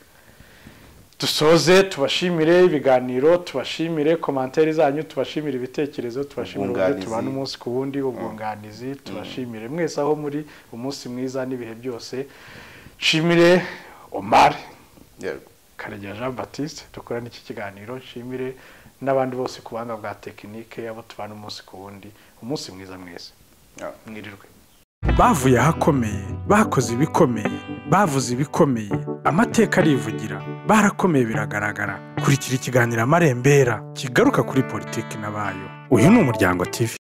dusoze tubashimire ibiganiro tubashimire commentaires zanyu tubashimire ibitekerezo tubashimire ubwo tubana umunsi ku bundi ubwunganizi tubashimire mwese aho muri umunsi mwiza n'ibihe byose shimire Omar Karegeya Jean Baptiste dukora n'iki kiganiro shimire n'abandi bose ku banga bwa technique abo tubana umunsi ku bundi umunsi mwiza mwese mwirirwe bavuye ahakomeye bakoze ibikomeye bavuze ibikomeye amateka arivugira barakomeye biragaragara kurikira ikiganiro amarembera kigaruka kuri politiki n'abayo uyu ni Umuryango T V.